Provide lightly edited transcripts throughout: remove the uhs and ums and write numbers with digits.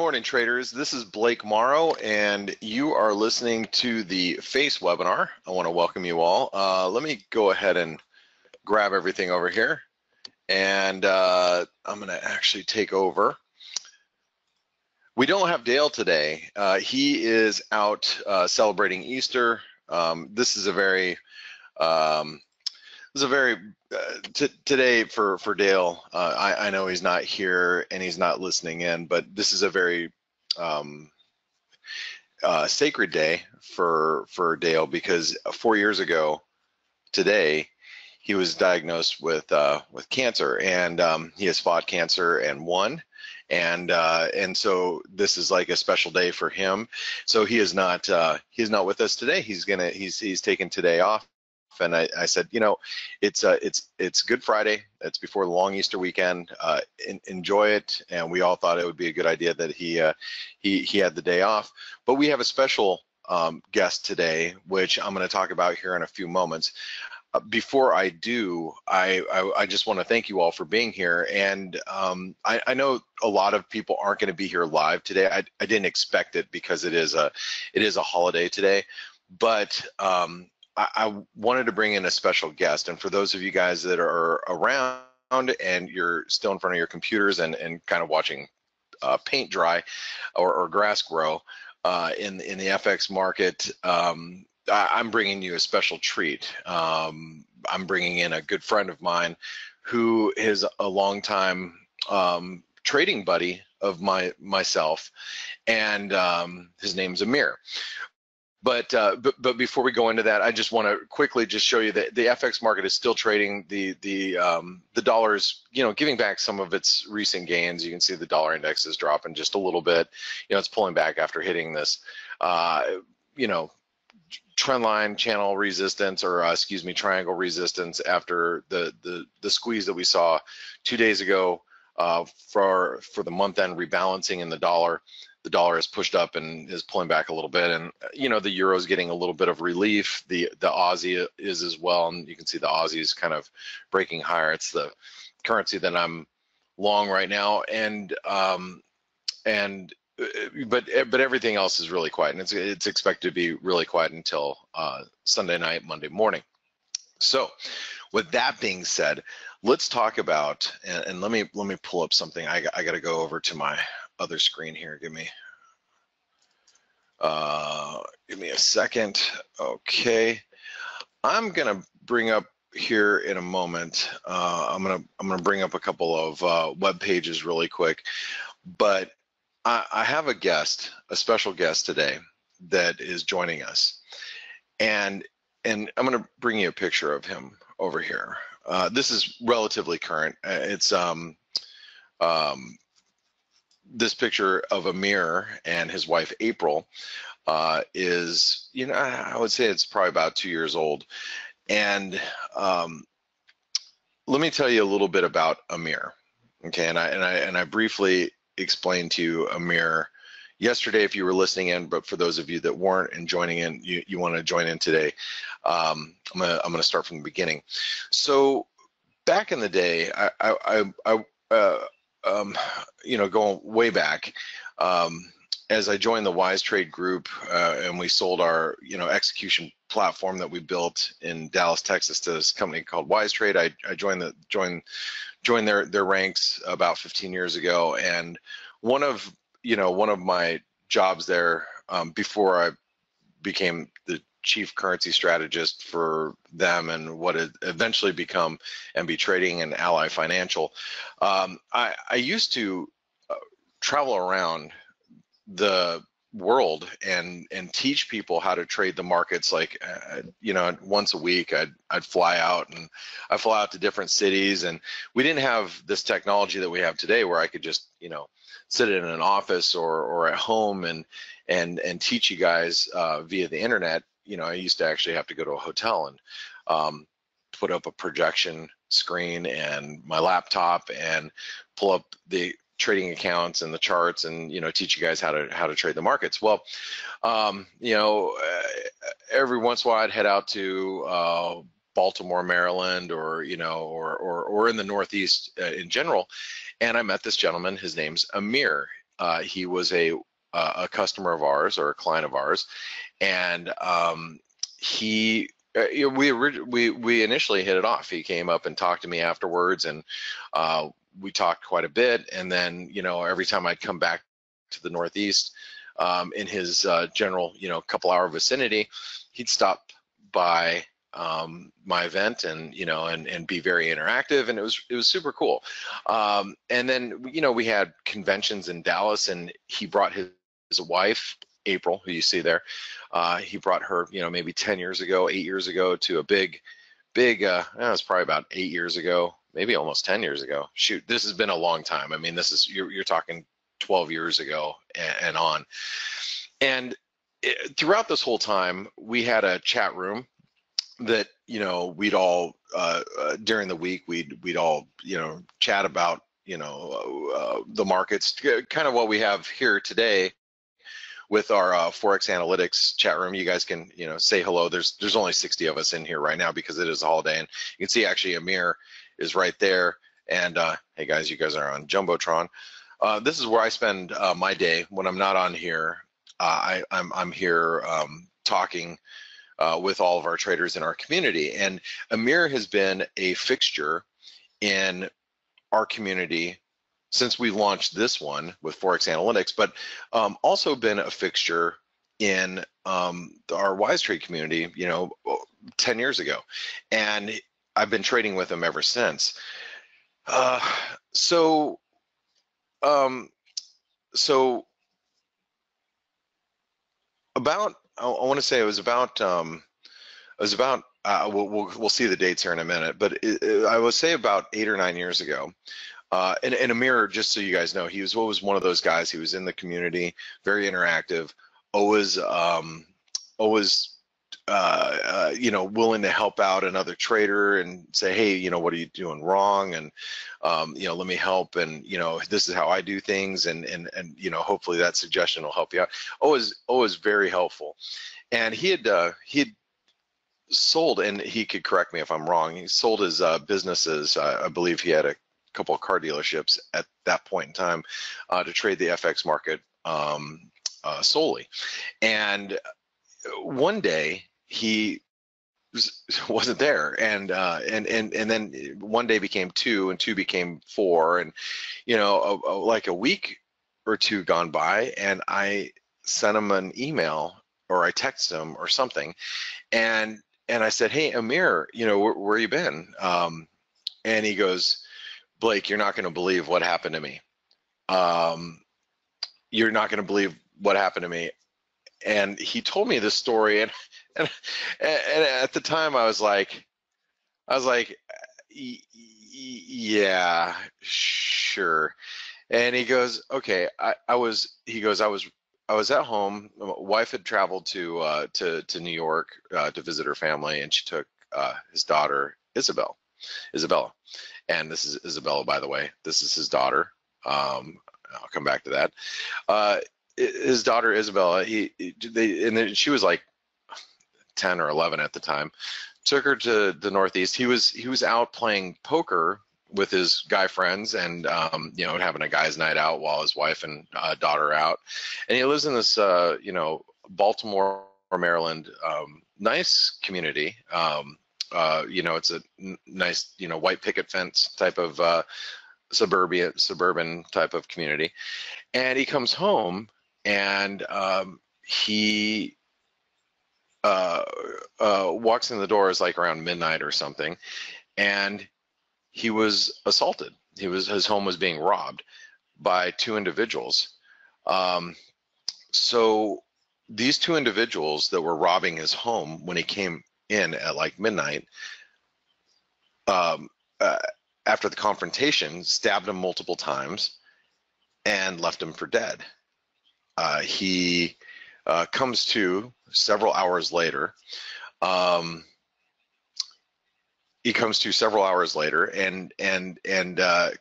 morning, traders. This is Blake Morrow, and you are listening to the FACE webinar. I want to welcome you all. Let me go ahead and grab everything over here, and I'm going to actually take over. We don't have Dale today. He is out celebrating Easter. This is a very today for Dale. I know he's not here and he's not listening in, but this is a very sacred day for Dale, because 4 years ago today he was diagnosed with cancer, and he has fought cancer and won, and so this is like a special day for him. So he is not with us today. He's taking today off. And I said, you know, it's Good Friday. It's before the long Easter weekend. Enjoy it. And we all thought it would be a good idea that he had the day off. But we have a special guest today, which I'm going to talk about here in a few moments. Before I do, I just want to thank you all for being here. And I know a lot of people aren't going to be here live today. I didn't expect it, because it is a holiday today. But I wanted to bring in a special guest, and for those of you guys that are around and you're still in front of your computers and kind of watching paint dry or grass grow in the FX market, I'm bringing you a special treat. I'm bringing in a good friend of mine who is a longtime trading buddy of myself, and his name's Amir. But before we go into that, I just want to quickly just show you that the FX market is still trading. The dollar is, you know, giving back some of its recent gains. You can see the dollar index is dropping just a little bit. You know, it's pulling back after hitting this, you know, trend line channel resistance, or excuse me, triangle resistance, after the squeeze that we saw 2 days ago for the month end rebalancing in the dollar. The dollar is pushed up and is pulling back a little bit, and you know, the euro is getting a little bit of relief. The Aussie is as well, and you can see the Aussie is kind of breaking higher. It's the currency that I'm long right now, but everything else is really quiet, and it's expected to be really quiet until Sunday night, Monday morning. So, with that being said, let's talk about, and let me pull up something. I got to go over to my other screen here. Give me a second. Okay, I'm gonna bring up here in a moment. I'm gonna bring up a couple of web pages really quick. But I have a guest, a special guest today that is joining us, and I'm gonna bring you a picture of him over here. This is relatively current. It's this picture of Amir and his wife April is, you know, I would say it's probably about 2 years old. And let me tell you a little bit about Amir. Okay, and I briefly explained to you Amir yesterday if you were listening in, but for those of you that weren't and joining in, you want to join in today. I'm gonna start from the beginning. So back in the day, you know, going way back, as I joined the Wise Trade Group, and we sold our, you know, execution platform that we built in Dallas, Texas, to this company called Wise Trade. I joined their ranks about 15 years ago, and one of my jobs there, before I became the chief currency strategist for them and what had eventually become MB Trading and Ally Financial. I used to travel around the world and teach people how to trade the markets. Like, you know, once a week I'd fly out, and I fly out to different cities, and we didn't have this technology that we have today where I could just, you know, sit in an office or at home and teach you guys via the internet. You know, I used to actually have to go to a hotel and put up a projection screen and my laptop and pull up the trading accounts and the charts, and, you know, teach you guys how to trade the markets. Well, you know, every once in a while I'd head out to Baltimore, Maryland, or, you know, or in the Northeast in general, and I met this gentleman. His name's Amir. He was a customer of ours, or a client of ours, and we initially hit it off. He came up and talked to me afterwards, and we talked quite a bit. And then, you know, every time I'd come back to the Northeast, in his general, you know, couple hour vicinity, he'd stop by my event and, you know, and be very interactive, and it was super cool. And then, you know, we had conventions in Dallas, and he brought his wife, April, who you see there. He brought her, you know, maybe 10 years ago, 8 years ago, to a big, it was probably about 8 years ago, maybe almost 10 years ago. Shoot, this has been a long time. I mean, this is, you're talking 12 years ago and on. And throughout this whole time, we had a chat room that, you know, we'd all, during the week, we'd all, you know, chat about, you know, the markets, kind of what we have here today with our Forex Analytics chat room. You guys can, you know, say hello. There's only 60 of us in here right now because it is a holiday, and you can see actually Amir is right there. And hey guys, you guys are on Jumbotron. This is where I spend my day when I'm not on here. I'm here talking with all of our traders in our community, and Amir has been a fixture in our community since we launched this one with Forex Analytics, but also been a fixture in our Wise Trade community, you know, 10 years ago. And I've been trading with him ever since. So about, I want to say it was about, we'll see the dates here in a minute, but I would say about 8 or 9 years ago. And Amir, just so you guys know, he was always one of those guys. He was in the community, very interactive, always, you know, willing to help out another trader and say, hey, you know, what are you doing wrong? And, you know, let me help. And, you know, this is how I do things. And you know, hopefully that suggestion will help you out. Always very helpful. And he had sold, and he could correct me if I'm wrong, he sold his businesses. I believe he had a couple of car dealerships at that point in time to trade the FX market solely. And one day he wasn't there, and then one day became two, and two became four, and you know, like a week or two gone by, and I sent him an email, or I texted him or something, and I said, hey Amir, you know, where you been? And he goes, Blake, you're not going to believe what happened to me. You're not going to believe what happened to me. And he told me this story, and at the time I was like, yeah, sure. And he goes, okay, I was at home. My wife had traveled to New York to visit her family, and she took his daughter Isabella. And this is Isabella, by the way. This is his daughter. I'll come back to that. His daughter Isabella, and then she was like 10 or 11 at the time, took her to the Northeast. He was out playing poker with his guy friends, and you know, having a guy's night out while his wife and daughter are out. And he lives in this you know, Baltimore, Maryland, nice community. You know, it's a nice, you know, white picket fence type of suburban type of community. And he comes home, and he walks in the door, is like around midnight or something, and he was assaulted. His home was being robbed by two individuals. So these two individuals that were robbing his home when he came in at like midnight, after the confrontation, stabbed him multiple times and left him for dead. He comes to several hours later, and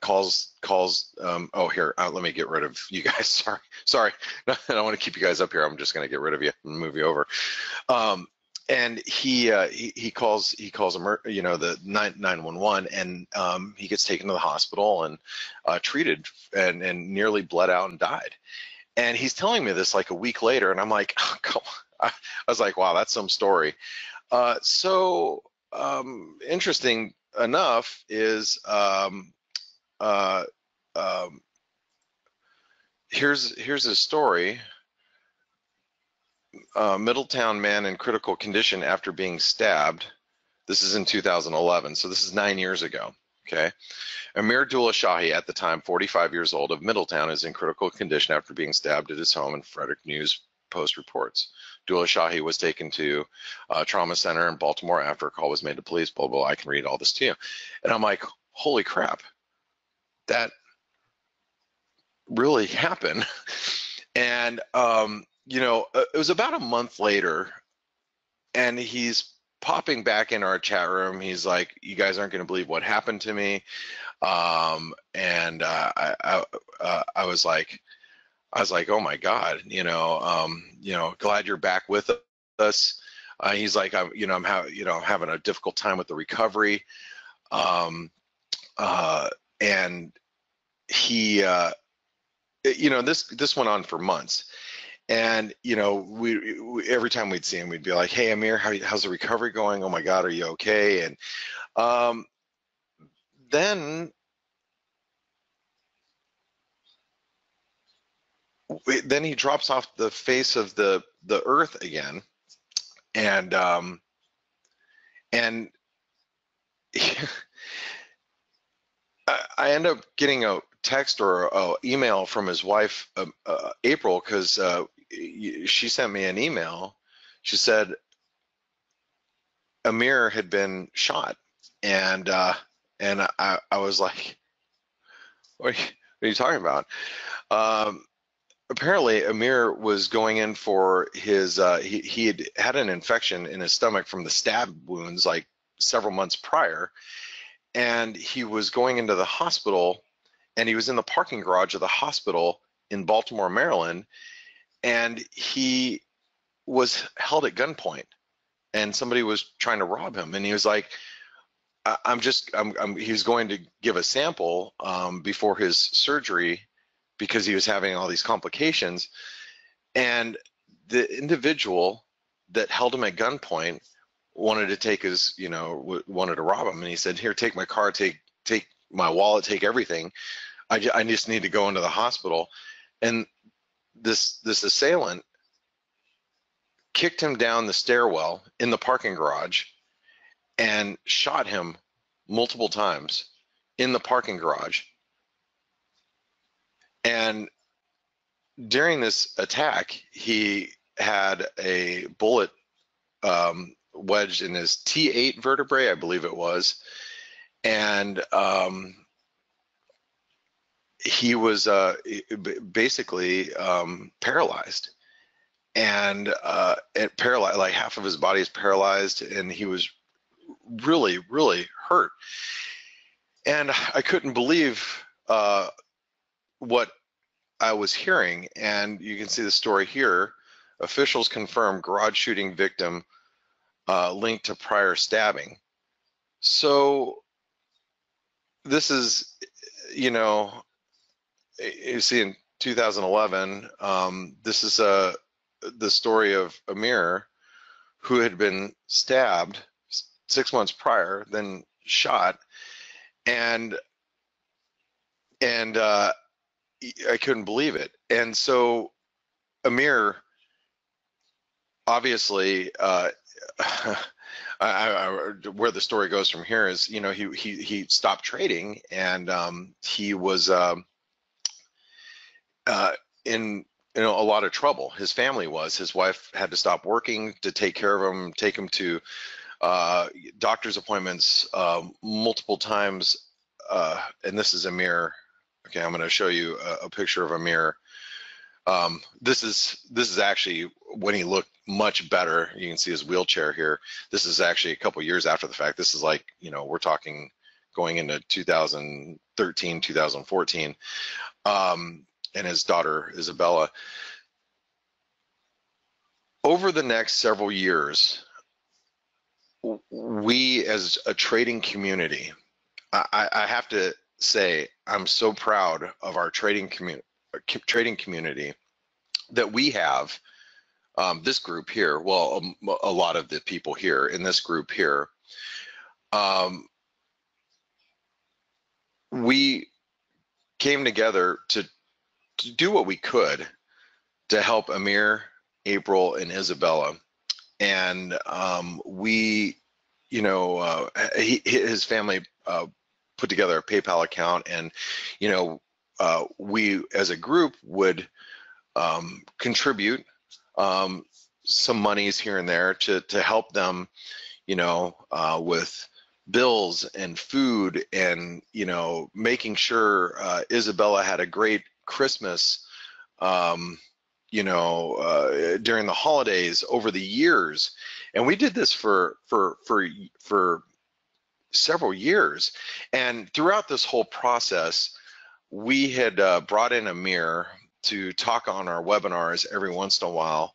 calls. Oh, here, let me get rid of you guys. Sorry. No, I don't want to keep you guys up here. I'm just going to get rid of you and move you over. And he calls you know, the 911, and he gets taken to the hospital and treated, and nearly bled out and died. And he's telling me this like a week later, and I'm like, oh, come on. I was like, wow, that's some story. Interesting enough is here's a story. Middletown man in critical condition after being stabbed. This is in 2011, so this is 9 years ago. Okay, Amir Doulashahi, at the time 45 years old, of Middletown, is in critical condition after being stabbed at his home, and Frederick News Post reports. Doulashahi was taken to a trauma center in Baltimore after a call was made to police. Blah, blah, blah. I can read all this to you. And I'm like, holy crap, that really happened. And you know, it was about a month later, and he's popping back in our chat room. He's like, you guys aren't going to believe what happened to me. I was like, oh my God, you know, glad you're back with us. He's like, I'm having a difficult time with the recovery. And he, you know, this went on for months. And, you know, we every time we'd see him, we'd be like, hey, Amir, how's the recovery going? Oh, my God, are you okay? And then he drops off the face of the earth again. And I end up getting a text or an email from his wife, April, because she sent me an email. She said Amir had been shot, and I was like, what are you talking about? Apparently, Amir was going in for his he had had an infection in his stomach from the stab wounds like several months prior, and he was going into the hospital, and he was in the parking garage of the hospital in Baltimore, Maryland, and he was held at gunpoint, and somebody was trying to rob him, and he was like, he was going to give a sample before his surgery because he was having all these complications, and the individual that held him at gunpoint wanted to take his, you know, wanted to rob him, and he said, here, take my car, take my wallet, take everything. I just need to go into the hospital. And this assailant kicked him down the stairwell in the parking garage and shot him multiple times in the parking garage. And during this attack, he had a bullet wedged in his T8 vertebrae, I believe it was, and he was basically paralyzed, and like half of his body is paralyzed, and he was really, really hurt. And I couldn't believe what I was hearing, and you can see the story here. Officials confirm garage shooting victim linked to prior stabbing. So this is, you know, you see in 2011, this is the story of Amir, who had been stabbed 6 months prior, then shot, and I couldn't believe it. And so Amir, obviously, where the story goes from here is, you know, he stopped trading, and he was in, you know, a lot of trouble. His family was. His wife had to stop working to take care of him, take him to doctor's appointments multiple times. And this is Amir. Okay, I'm going to show you a picture of Amir. This is actually when he looked much better. You can see his wheelchair here. This is actually a couple years after the fact. This is like, you know, we're talking going into 2013, 2014, and his daughter, Isabella. Over the next several years, we as a trading community, I have to say I'm so proud of our trading community that we have this group here. Well, a lot of the people here in this group here, we came together to do what we could to help Amir, April, and Isabella. And we, you know, his family put together a PayPal account, and, you know, we as a group would contribute some monies here and there to help them, you know, with bills and food, and, you know, making sure Isabella had a great Christmas, you know, during the holidays over the years. And we did this for several years. And throughout this whole process, we had brought in Amir to talk on our webinars every once in a while,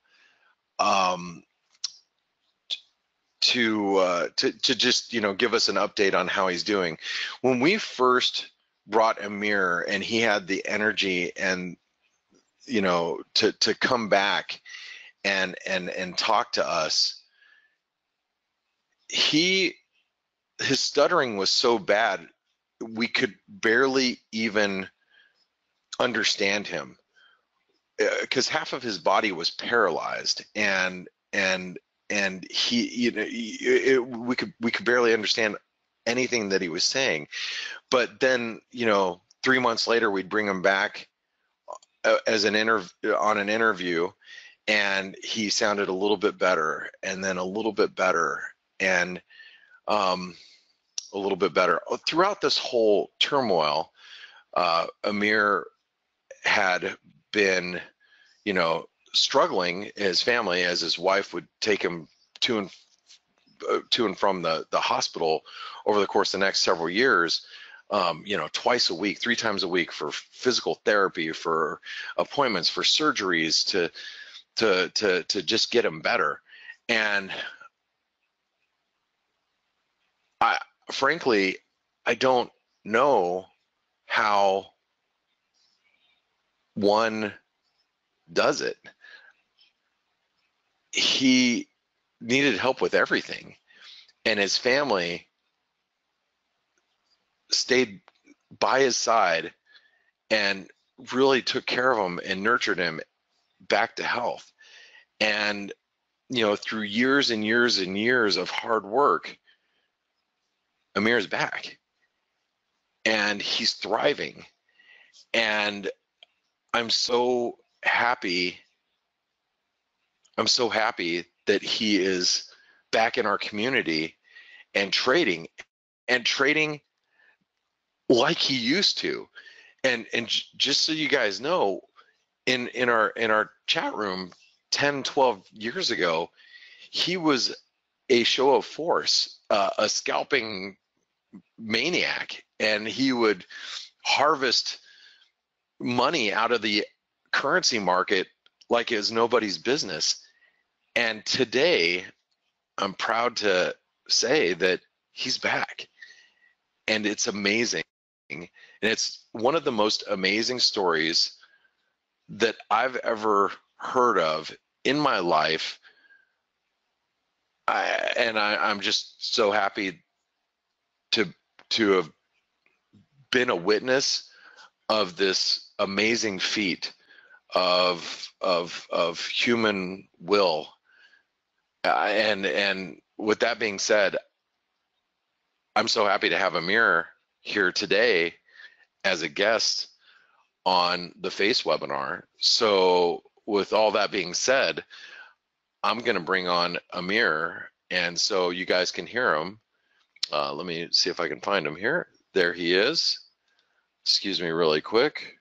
to just, you know, give us an update on how he's doing. When we first brought Amir, and he had the energy and, you know, to come back and talk to us, his stuttering was so bad we could barely even understand him, because half of his body was paralyzed, and he, you know, we could barely understand anything that he was saying. But then, you know, 3 months later, we'd bring him back as an interview, and he sounded a little bit better, and then a little bit better, and a little bit better. Throughout this whole turmoil, Amir had been, you know, struggling. His family, as his wife would take him to and from the hospital over the course of the next several years, you know, twice a week, 3 times a week, for physical therapy, for appointments, for surgeries, to just get him better. And I frankly, I don't know how one does it. He needed help with everything, and his family stayed by his side and really took care of him and nurtured him back to health. And, you know, through years and years and years of hard work, Amir's back, and he's thriving. And I'm so happy. I'm so happy that he is back in our community and trading like he used to. And just so you guys know, in our chat room 10, 12 years ago, he was a show of force, a scalping maniac, and he would harvest money out of the currency market like it was nobody's business. And today, I'm proud to say that he's back, and it's amazing. And it's one of the most amazing stories that I've ever heard of in my life. I'm just so happy to have been a witness of this amazing feat of human will. And with that being said, I'm so happy to have Amir here today as a guest on the FACE webinar. So with all that being said, I'm going to bring on Amir, and so you guys can hear him. Let me see if I can find him here. There he is. Excuse me really quick.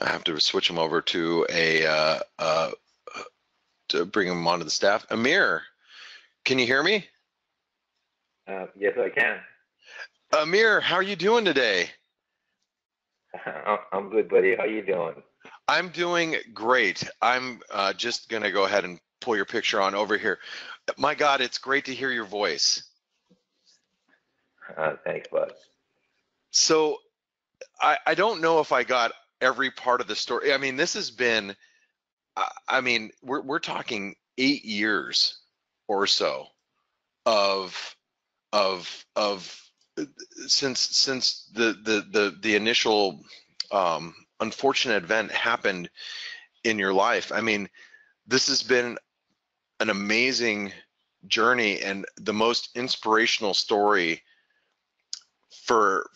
I have to switch him over to bring him onto the staff. Amir, can you hear me? Yes, I can. Amir, how are you doing today? I'm good, buddy. How are you doing? I'm doing great. I'm just going to go ahead and pull your picture on over here. My God, it's great to hear your voice. Thanks, bud. So I don't know if I got every part of the story. I mean, this has been, I mean, we're talking 8 years or so of since the initial unfortunate event happened in your life. I mean, this has been an amazing journey and the most inspirational story for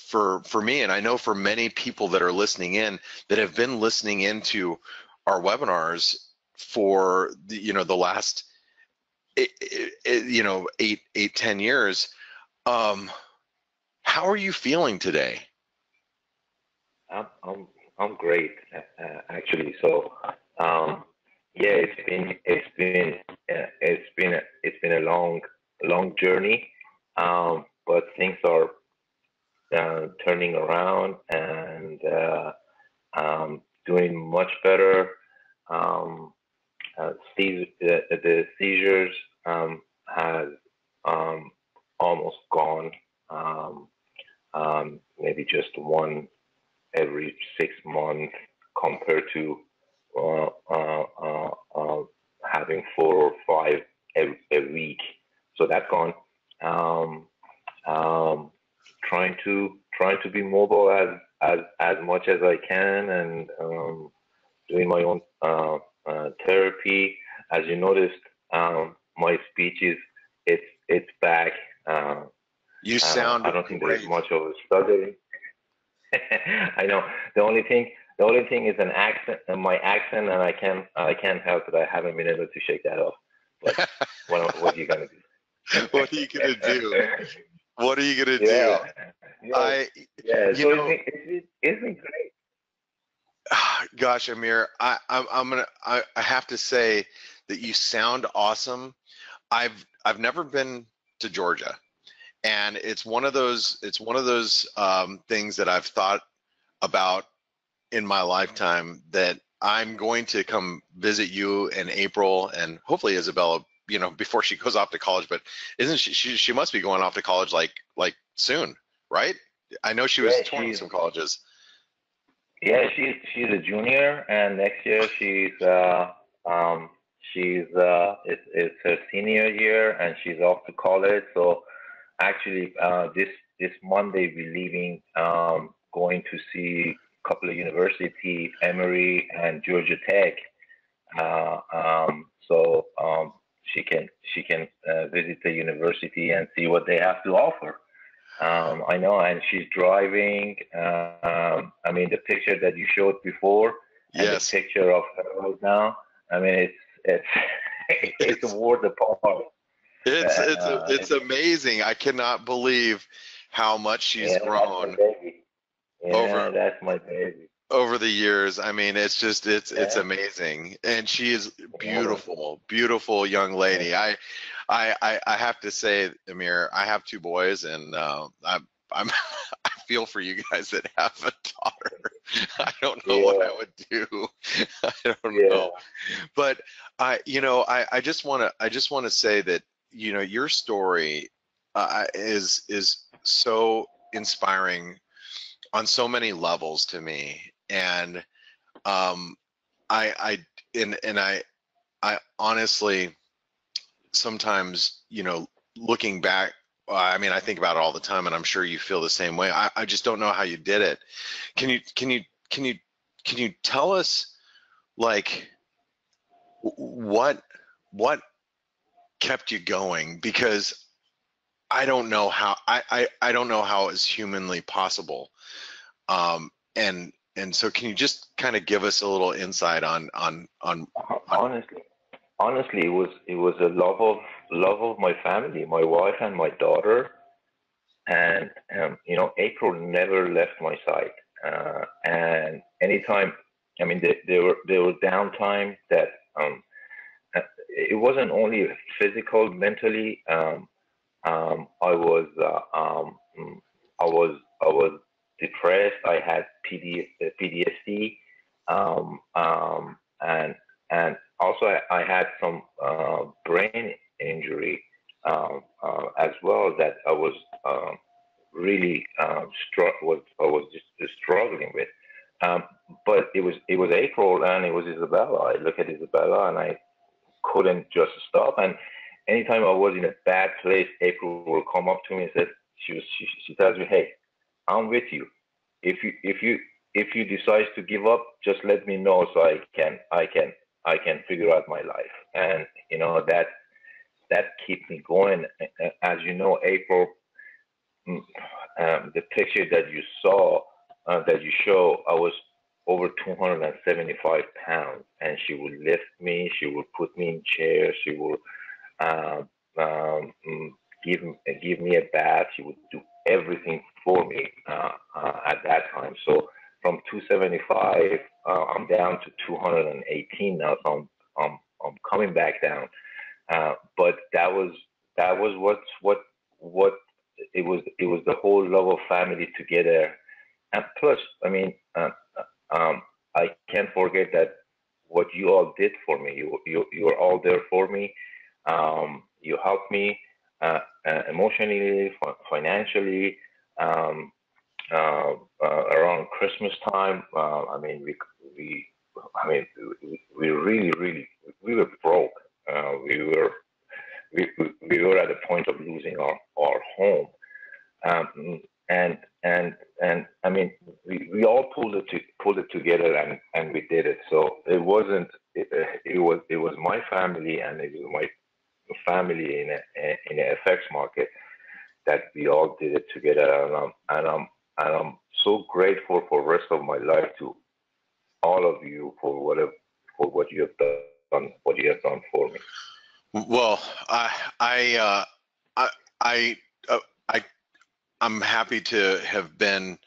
me, and I know for many people that are listening in, that have been listening into our webinars for the, you know, the last 8, 10 years. How are you feeling today? I'm great, actually. So yeah, it's been a long journey, but things are turning around and doing much better. The seizures has almost gone. Maybe just one every 6 months compared to having 4 or 5 a week. So that's gone. Trying to be mobile as much as I can, and doing my own therapy. As you noticed, my speech is it's back. You sound. I don't think there's much of a stuttering. I know. The only thing is an accent, and my accent, and I can't help it. I haven't been able to shake that off. But what are you gonna do? What are you gonna do? What are you gonna do? Yeah. It's been great. Gosh, Amir, I have to say that you sound awesome. I've never been to Georgia, and it's one of those things that I've thought about in my lifetime, that I'm going to come visit you in April, and hopefully Isabella, you know, before she goes off to college. But isn't she must be going off to college like soon, right? I know she was touring some colleges. Yeah, she's a junior, and next year it's her senior year, and she's off to college. So actually, this Monday we're leaving, going to see a couple of universities, Emory and Georgia Tech. So she can visit the university and see what they have to offer. I know, and she's driving. I mean, the picture that you showed before, yes, and the picture of her right now. I mean, it's a world apart. It's amazing. I cannot believe how much she's grown. That's my baby. Yeah, that's my baby. Over the years. I mean, it's just it's amazing, and she is beautiful young lady. Yeah. I have to say, Amir, I have 2 boys, and I feel for you guys that have a daughter. I don't know what I would do. I don't know, but I just want to say that, you know, your story is so inspiring on so many levels to me. And I honestly sometimes, you know, looking back, I mean, I think about it all the time, and I'm sure you feel the same way. I just don't know how you did it. Can you tell us, like, what kept you going? Because I don't know how. I don't know how is humanly possible. And so, can you just kind of give us a little insight on Honestly, it was a love of my family, my wife and my daughter, and you know, April never left my side. And anytime, I mean, there were downtime that it wasn't only physical, mentally. I was depressed. I had PTSD, and also I had some Isabella. I look at Isabella and I couldn't just stop. And anytime I was in a bad place, April will come up to me and says, she tells me, hey, I'm with you. If you decide to give up, just let me know so I can figure out my life. And you know that keeps me going. As you know, April, the picture that you saw, that you show, I was over 275 pounds, and she would lift me. She would put me in chairs. She would give me a bath. She would do everything for me at that time. So from 275, I'm down to 218 now. So I'm coming back down. But that was what it was the whole love of family together. And plus, I mean, I can't forget that what you all did for me. You were all there for me. You helped me emotionally, financially. Around Christmas time, I mean, we really were broke. We were at the point of losing our home, and I mean, we all pulled it together, and we did it. So it was my family, and it was my family in the FX market that we all did it together, and I'm so grateful for the rest of my life to all of you for what you have done, for me. Well, I'm happy to have been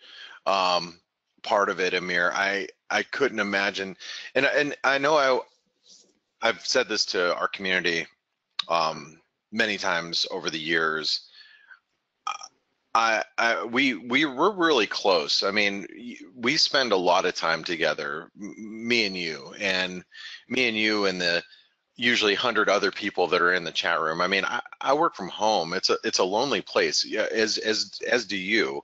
part of it, Amir. I couldn't imagine, and I know I've said this to our community many times over the years. We were really close. I mean, we spend a lot of time together, me and you and the usually 100 other people that are in the chat room. I mean, I work from home. It's a lonely place. Yeah, as do you.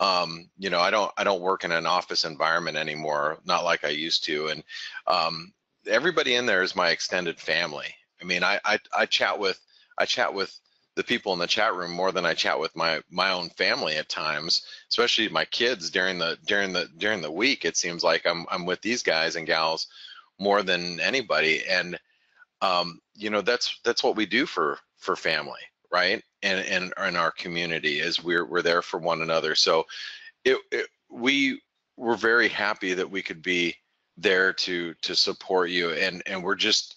You know, I don't work in an office environment anymore, not like I used to. And everybody in there is my extended family. I mean, I chat with the people in the chat room more than I chat with my own family at times, especially my kids during the week. It seems like I'm with these guys and gals more than anybody, and you know, that's what we do for family, right? And in our community, is we're there for one another. So we were very happy that we could be there to support you, and we're just,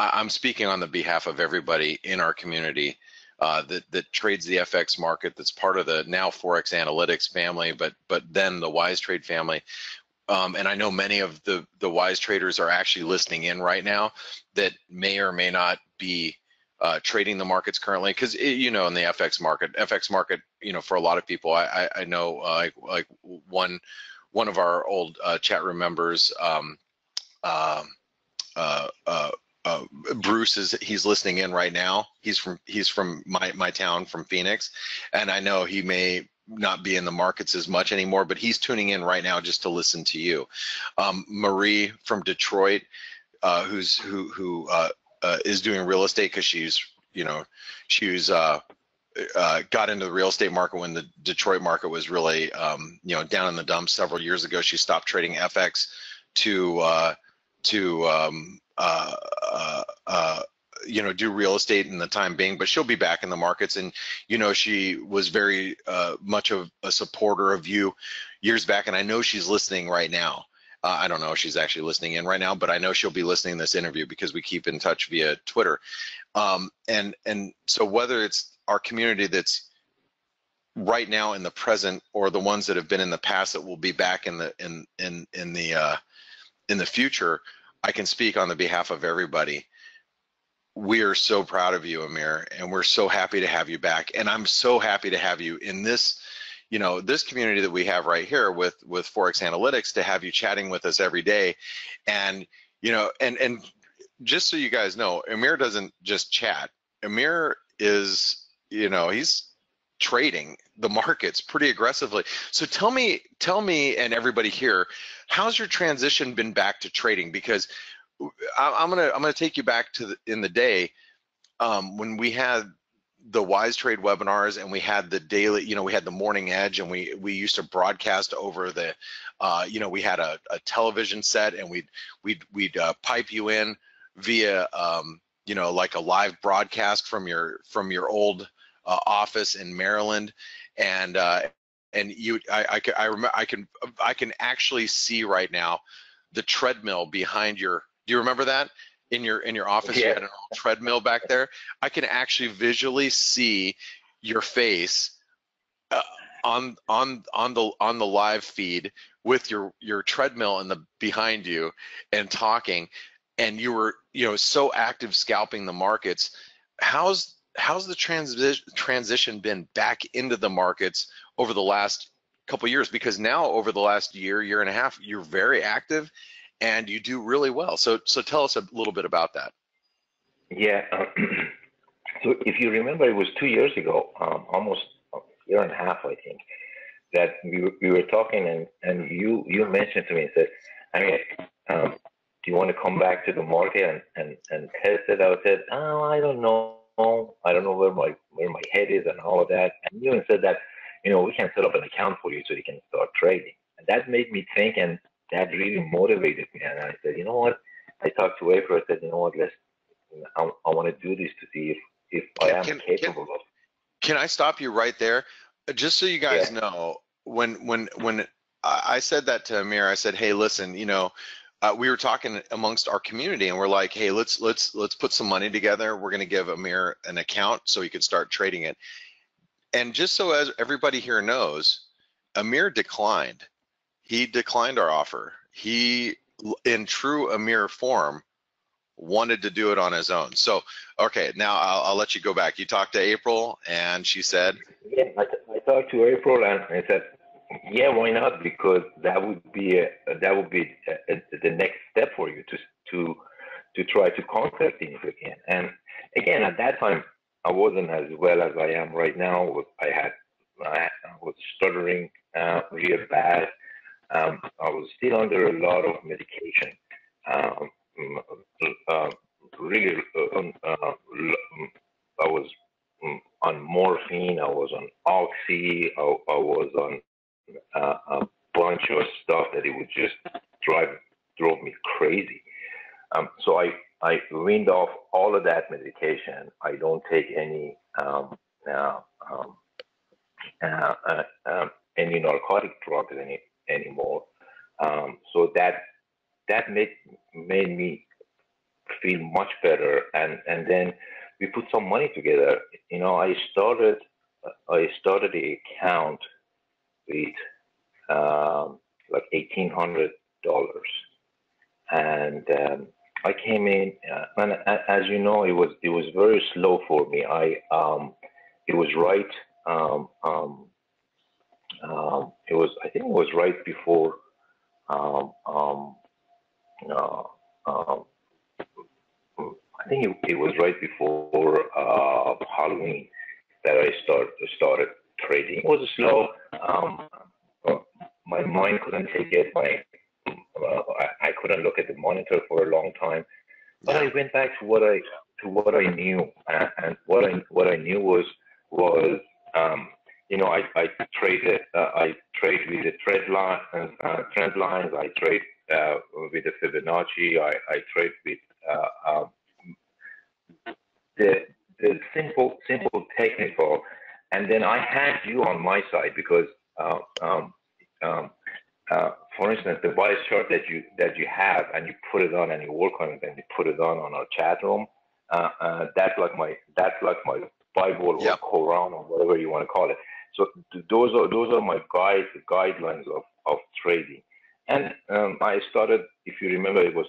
I'm speaking on the behalf of everybody in our community that trades the FX market, that's part of the now Forex Analytics family, but then the Wise Trade family. And I know many of the Wise traders are actually listening in right now that may or may not be trading the markets currently, because, you know, in the FX market, you know, for a lot of people, I know like one of our old chat room members, Bruce he's listening in right now. He's from my town, from Phoenix, and I know he may not be in the markets as much anymore, but he's tuning in right now just to listen to you. Marie from Detroit, who is doing real estate because she got into the real estate market when the Detroit market was really you know, down in the dumps several years ago. She stopped trading FX to you know, do real estate in the time being, but she'll be back in the markets. And, you know, she was very much of a supporter of you years back. And I know she's listening right now. I don't know if she's actually listening in right now, but I know she'll be listening to this interview because we keep in touch via Twitter. And so whether it's our community that's right now in the present, or the ones that have been in the past that will be back in the future, I can speak on the behalf of everybody. We are so proud of you, Amir, and we're so happy to have you back. And I'm so happy to have you in this, you know, this community that we have right here with Forex Analytics, to have you chatting with us every day. And, you know, and just so you guys know, Amir doesn't just chat. Amir is, you know, he's trading the markets pretty aggressively. So tell me, and everybody here, how's your transition been back to trading? Because I'm gonna take you back to in the day when we had the Wise Trade webinars, and we had the daily, we had the Morning Edge, and we used to broadcast over the, we had a television set, and we'd pipe you in via, like a live broadcast from your old office in Maryland, and I can actually see right now the treadmill behind your. Do you remember that? In your office, yeah. You had an old treadmill back there. I can actually visually see your face on the live feed with your treadmill in the behind you and talking, and you were so active scalping the markets. How's the transition been back into the markets over the last couple of years? Because now over the last year and a half, you're very active. And you do really well. So tell us a little bit about that. Yeah. So if you remember, it was 2 years ago, almost a year and a half, I think, that we were talking, and you mentioned to me and said, Amir, do you want to come back to the market and test it? I said, oh, I don't know. I don't know where my head is and all of that. And you even said that, we can set up an account for you so you can start trading. And that made me think, and that really motivated me, and I said, you know what? I talked to April. I said, you know what? I want to do this to see if I am capable of. Can I stop you right there? Just so you guys know, when I said that to Amir, I said, hey, listen, we were talking amongst our community, and we're like, hey, let's put some money together. We're going to give Amir an account so he could start trading it. And just so as everybody here knows, Amir declined. He declined our offer. He, in true Amir form, wanted to do it on his own. So, okay, now I'll let you go back. You talked to April, and she said? Yeah, I talked to April, and I said, yeah, why not? Because that would be the next step for you to try to conquer things again. And again, at that time, I wasn't as well as I am right now. I was stuttering real bad. I was still under a lot of medication, really, I was on morphine, I was on oxy, I was on a bunch of stuff that it would just drove me crazy. So I weaned off all of that medication. I don't take any narcotic drugs anymore, so that made me feel much better, and then we put some money together. I started the account with like $1,800, and I came in, and as you know, it was very slow for me. I think it was right before I think it was right before Halloween that I started trading. It was slow. My mind couldn't take it. I couldn't look at the monitor for a long time. But I went back to what I knew, and what I knew was. I trade it. I trade with the trend lines. I trade with the Fibonacci. I trade with the simple technical. And then I had you on my side because, for instance, the bias chart that you have, and you put it on, and you work on it, and you put it on our chat room. That's like my Bible or Quran or whatever you want to call it. So those are my guidelines of trading. And I started, if you remember, it was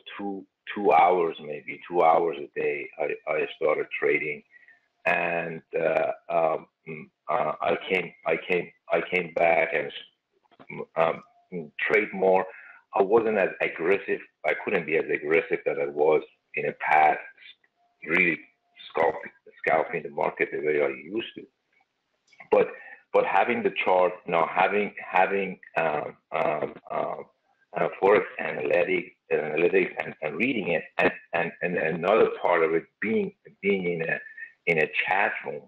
maybe two hours a day. I started trading, and I came back and trade more. I wasn't as aggressive. I couldn't be as aggressive that I was in the past. Really scalping the market the way I used to. But having the chart now, having Forex Analytics, analytics and reading it, and another part of it being in a chat room,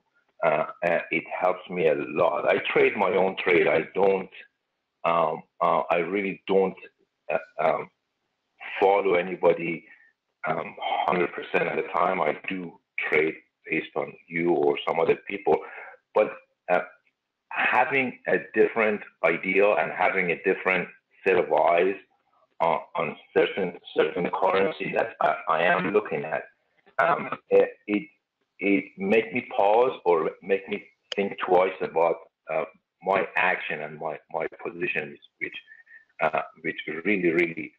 it helps me a lot. I trade my own trade. I don't. I really don't follow anybody 100% at a time. I do trade based on you or some other people, but having a different idea and having a different set of eyes on certain currency that I am looking at, it make me pause or make me think twice about my action and my position, which really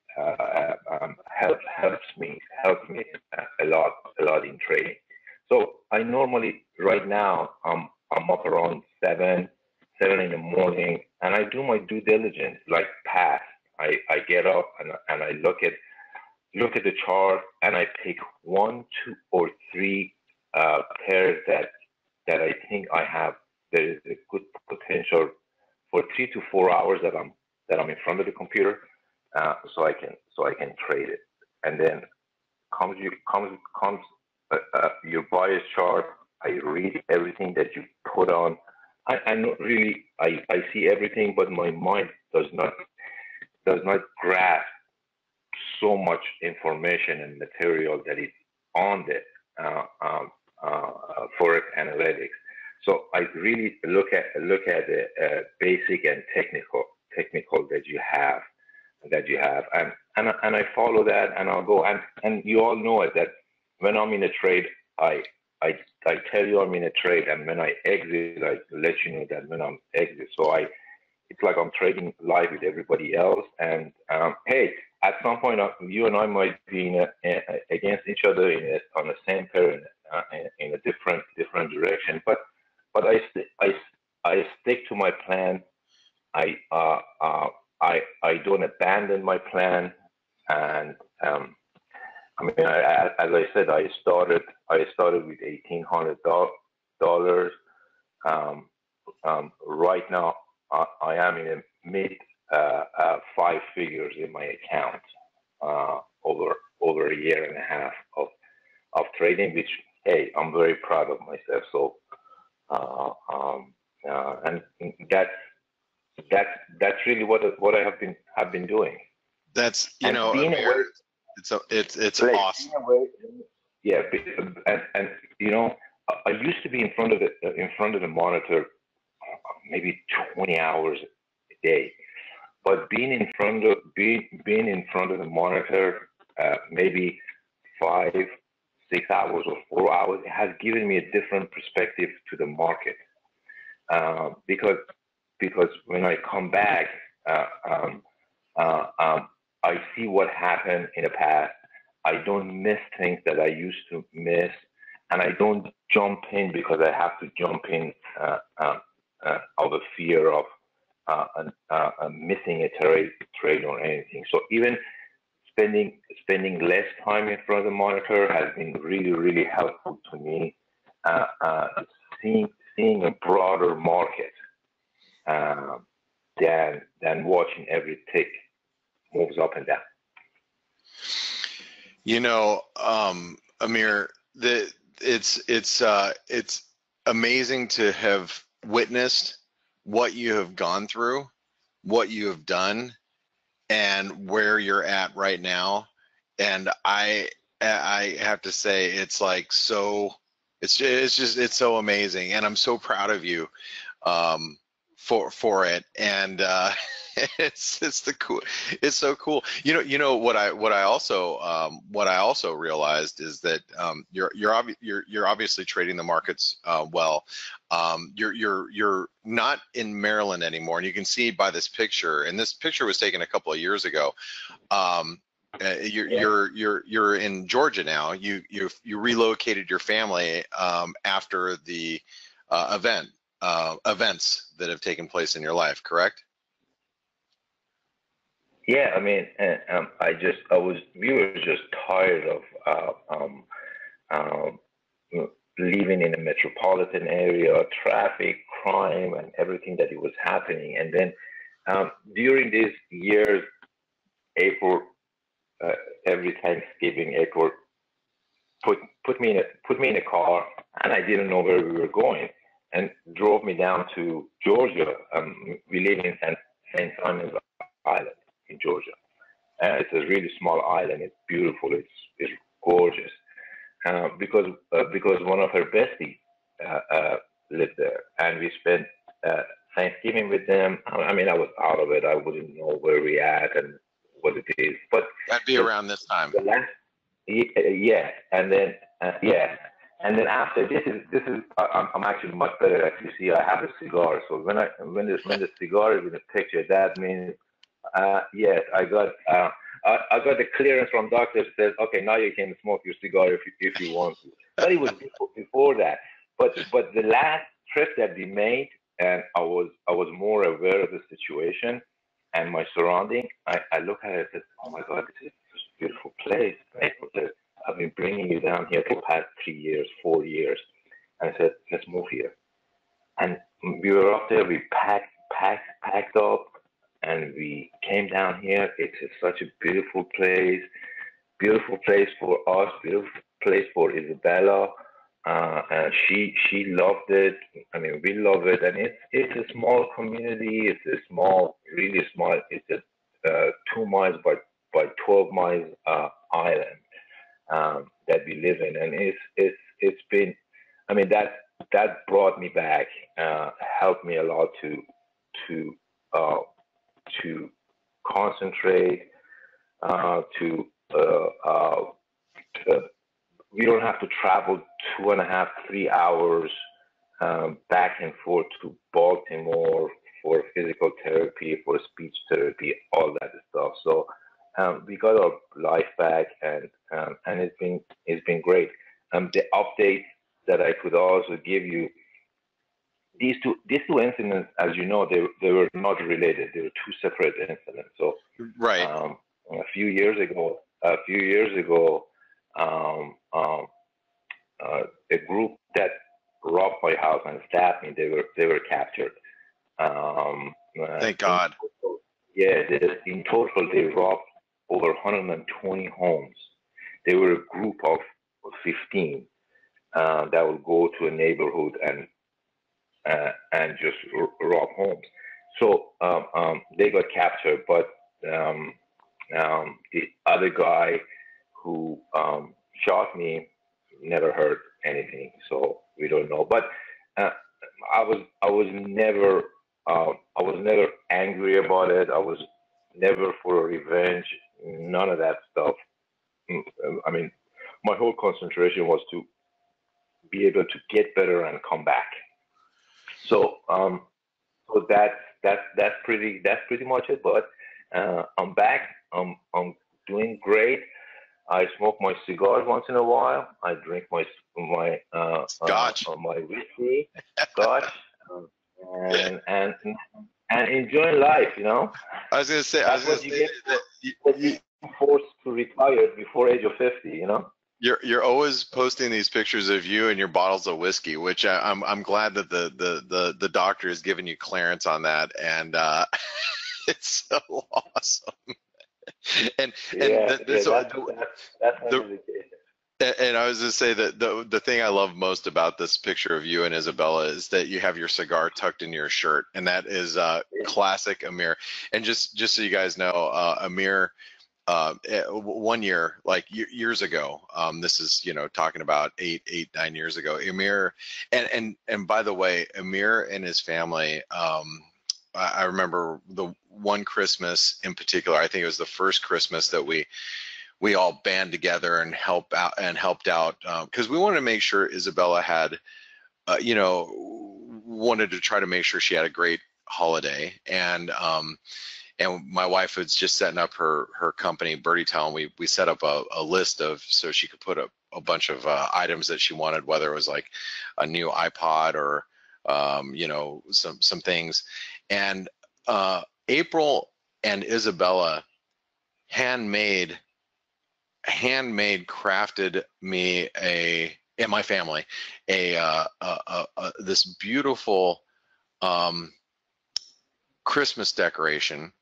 helps me a lot in trading. So I normally right now I'm up around seven in the morning, and I do my due diligence like past. I get up and I look at the chart, and I pick 1, 2, or 3 pairs that I think I have. There is a good potential for 3 to 4 hours that I'm in front of the computer, so I can trade it. And then comes your bias chart. I read everything that you put on. I'm not really. I see everything, but my mind does not grasp so much information and material that is on the Forex Analytics. So I really look at the basic and technical that you have, and I follow that, and I'll go, and you all know it that when I'm in a trade, I tell you I'm in a trade, and when I exit, I let you know that when I'm exit. So it's like I'm trading live with everybody else. And hey, at some point, you and I might be against each other on the same pair in a different direction. But I stick to my plan. I don't abandon my plan, and I mean, as I said, I started with $1,800. Right now, I am in the mid 5 figures in my account over a year and a half of trading. Which, hey, I'm very proud of myself. So, and that's really what I have been doing. That's Amir, it's like, awesome. Yeah, and you know, I used to be in front of the monitor maybe 20 hours a day, but being in front of the monitor maybe 5, 6 hours or 4 hours has given me a different perspective to the market, because when I come back, I see what happened in the past. I don't miss things that I used to miss, and I don't jump in because I have to jump in out of fear of missing a trade or anything. So even spending less time in front of the monitor has been really helpful to me. Seeing a broader market than watching every tick moves up and down. You know, Amir, it's amazing to have witnessed what you have gone through, what you have done, and where you're at right now. And I have to say, it's like, so it's so amazing, and I'm so proud of you for it. And it's so cool. You know what I also realized is that you're obviously trading the markets well. You're not in Maryland anymore, and you can see by this picture. And this picture was taken a couple of years ago. You're in Georgia now. You relocated your family after the events that have taken place in your life, correct? Yeah, I mean, we were just tired of living in a metropolitan area, traffic, crime, and everything that it was happening. And then during these years, April every Thanksgiving, April, put me in a car, and I didn't know where we were going, and drove me down to Georgia. We live in St. Simon's Island in Georgia. It's a really small island. It's beautiful. It's gorgeous. Because one of her besties lived there, and we spent Thanksgiving with them. I mean, I was out of it. I wouldn't know where we at and what it is. But that'd be around this time. And then after this is I'm actually much better. As you see, I have a cigar. So when the cigar is in the picture, that means yes, I got the clearance from doctor says, okay, now you can smoke your cigar if you want to. But it was before that. But the last trip that we made, and I was more aware of the situation and my surrounding. I looked at it and said, oh my God, this is such a beautiful place. I've been bringing you down here for the past 3 years, 4 years. And I said, let's move here. And we were up there, we packed up, and we came down here. It's such a beautiful place for us, beautiful place for Isabella. And she loved it. I mean, we love it, and it's a small community. It's a small, really small. It's a 2 miles by 12 miles island that we live in, and it's been. I mean, that brought me back, helped me a lot to concentrate, to we don't have to travel 2.5 to 3 hours back and forth to Baltimore for physical therapy, for speech therapy, all that stuff. So we got our life back, and it's been great. The update that I could also give you, these two incidents, as you know, they were not related. They were two separate incidents. So right, a few years ago. A group that robbed my house and stabbed me, they were captured. Thank God. In total, they robbed over 120 homes. They were a group of 15 that would go to a neighborhood and just rob homes. So they got captured, but the other guy who shot me never heard anything, so we don't know. But I was never angry about it. I was never for revenge, none of that stuff. I mean, my whole concentration was to be able to get better and come back. So so that's pretty much it. But I'm back. I'm doing great. I smoke my cigar once in a while. I drink my scotch, my whiskey, scotch, and enjoy life. You know. I was gonna say. You're forced to retire before age of 50. You know. You're always posting these pictures of you and your bottles of whiskey, which I'm glad that the doctor has given you clearance on that, and it's so awesome. And I was going to say that the thing I love most about this picture of you and Isabella is that you have your cigar tucked in your shirt, and that is classic Amir. And just so you guys know, Amir, 1 year, like years ago, this is, you know, talking about 8, 9 years ago, Amir, and by the way, Amir and his family, I remember the one Christmas in particular. I think it was the first Christmas that we all band together and helped out because we wanted to make sure Isabella had, wanted to try to make sure she had a great holiday. And my wife was just setting up her company, Birdie Town. We set up a list of, so she could put a bunch of items that she wanted, whether it was like a new iPod or some things. And April and Isabella handmade crafted me and my family this beautiful Christmas decoration.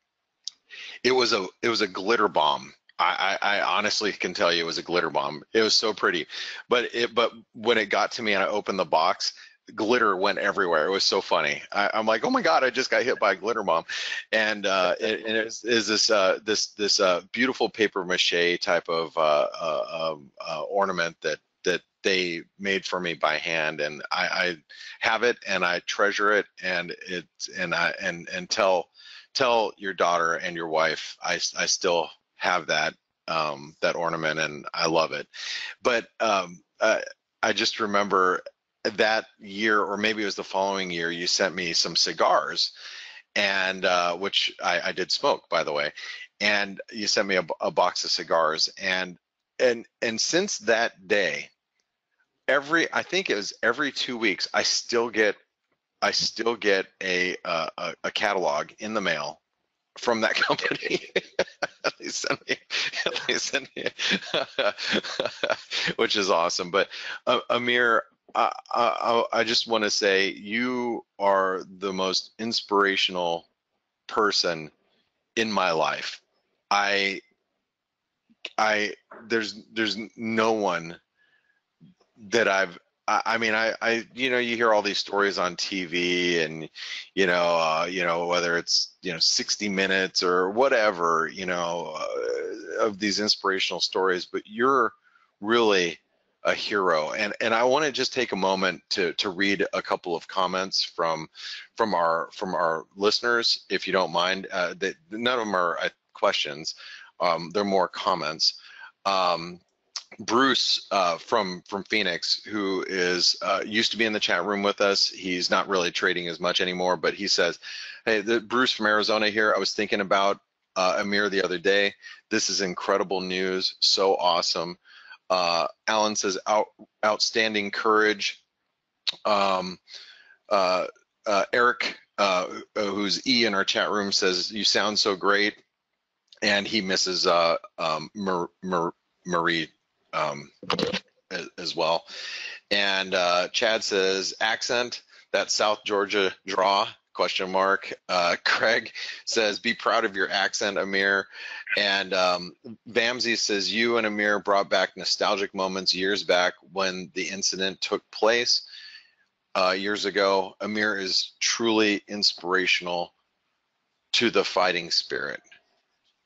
It was a glitter bomb. I honestly can tell you it was a glitter bomb. It was so pretty, but when it got to me and I opened the box, glitter went everywhere. It was so funny. I'm like, oh my God, I just got hit by a glitter bomb. And it is this beautiful paper mache type of ornament that they made for me by hand, and I have it and I treasure it, and tell your daughter and your wife I still have that that ornament, and I love it. But I just remember that year, or maybe it was the following year, you sent me some cigars, and which I did smoke, by the way, and you sent me a box of cigars, and since that day, I think it was every 2 weeks, I still get a catalog in the mail from that company. they send me, which is awesome. But Amir, I just want to say you are the most inspirational person in my life. There's no one that I mean, you know, you hear all these stories on TV, and, you know, whether it's, you know, 60 Minutes or whatever, you know, of these inspirational stories, but you're really a hero. And I want to just take a moment to read a couple of comments from our listeners, if you don't mind. None of them are questions. They're more comments. Bruce from Phoenix, who is used to be in the chat room with us. He's not really trading as much anymore, but he says, hey, Bruce from Arizona here. I was thinking about Amir the other day. This is incredible news. So awesome. Alan says, outstanding courage. Eric, who's E in our chat room, says, you sound so great. And he misses Marie as well. And Chad says, accent, that South Georgia draw, ? Craig says, be proud of your accent, Amir. And Vamsi says, you and Amir brought back nostalgic moments years back when the incident took place years ago. Amir is truly inspirational to the fighting spirit.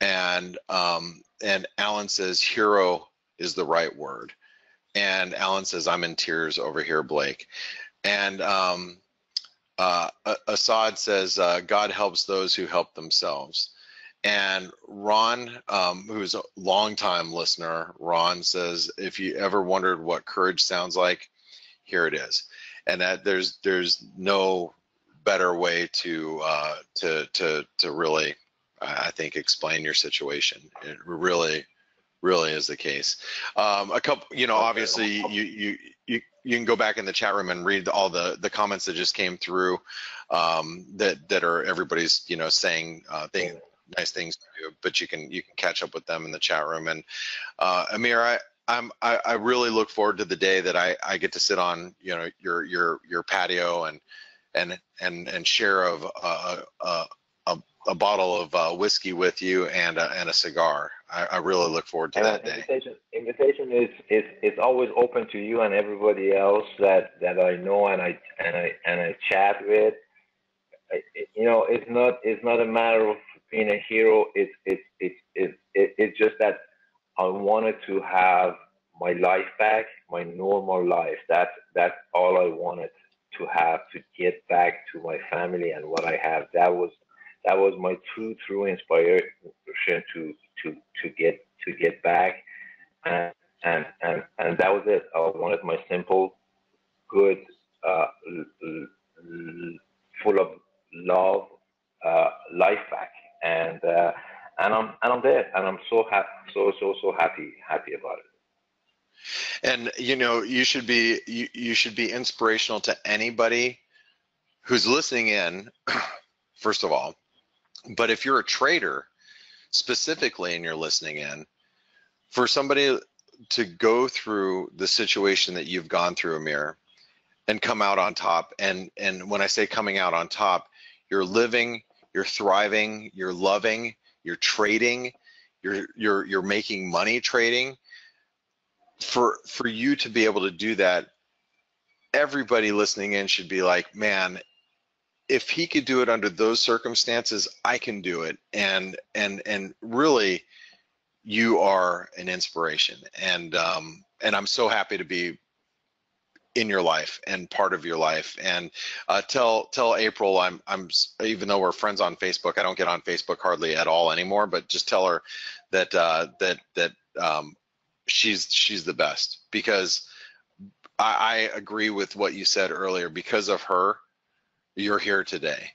And Alan says, hero is the right word. And Alan says, I'm in tears over here, Blake. And Assad says, God helps those who help themselves. And Ron, who's a longtime listener, Ron says, if you ever wondered what courage sounds like, here it is. And that there's no better way to really, I think, explain your situation. It really is the case. A couple, you know, obviously you can go back in the chat room and read all the comments that just came through, that are everybody's, you know, saying nice things to do, but you can catch up with them in the chat room. And Amir, I really look forward to the day that I get to sit on, you know, your patio and share of a bottle of whiskey with you and a cigar. I really look forward to that day. Invitation is always open to you and everybody else that I know and I chat with. You know, it's not a matter of being a hero. It's just that I wanted to have my life back, my normal life. That's all I wanted to have, to get back to my family and what I have. That was my true inspiration to get back, and that was it. I wanted my simple, good, full of love life back, and I'm there, and I'm so happy about it. And you know, you should be inspirational to anybody who's listening in, first of all. But if you're a trader specifically and you're listening in, for somebody to go through the situation that you've gone through, Amir, and come out on top, and when I say coming out on top, you're living, you're thriving, you're loving, you're trading, you're making money trading. For you to be able to do that, everybody listening in should be like, man, if he could do it under those circumstances, I can do it. And really, you are an inspiration. And I'm so happy to be in your life and part of your life. And tell April, I'm even though we're friends on Facebook, I don't get on Facebook hardly at all anymore. But just tell her that she's the best, because I agree with what you said earlier. Because of her, you're here today,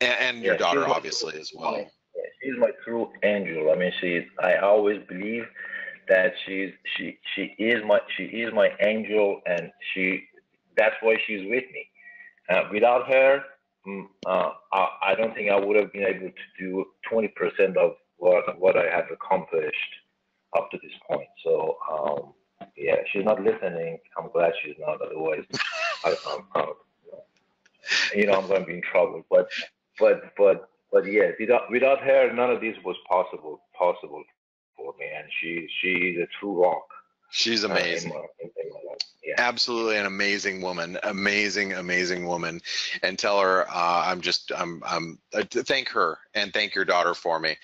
and your daughter obviously as well. She's my true angel. I mean, I always believe that she is my angel, and that's why she's with me. Without her, I don't think I would have been able to do 20% of what I have accomplished up to this point. So yeah, she's not listening. I'm glad she's not. Otherwise, I'm going to be in trouble. But yeah, without her, none of this was possible. Man, she's a true rock. She's amazing. Yeah. Absolutely an amazing woman, amazing woman. And tell her thank her and thank your daughter for me.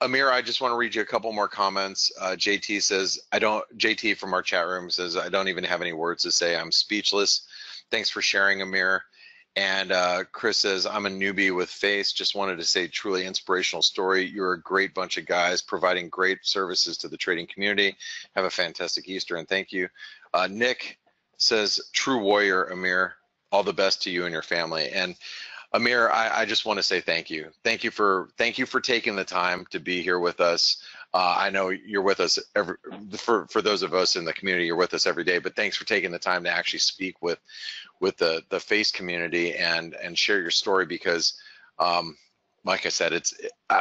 Amir, I just want to read you a couple more comments. JT says, JT from our chat room says, I don't even have any words to say. I'm speechless. Thanks for sharing, Amir. And Chris says, I'm a newbie with face. Just wanted to say, truly inspirational story. You're a great bunch of guys providing great services to the trading community. Have a fantastic Easter, and thank you. Nick says, true warrior, Amir. All the best to you and your family. And Amir, I just want to say thank you. Thank you for taking the time to be here with us. I know you're with us for those of us in the community, you're with us every day, but thanks for taking the time to actually speak with the FACE community and share your story, because like I said,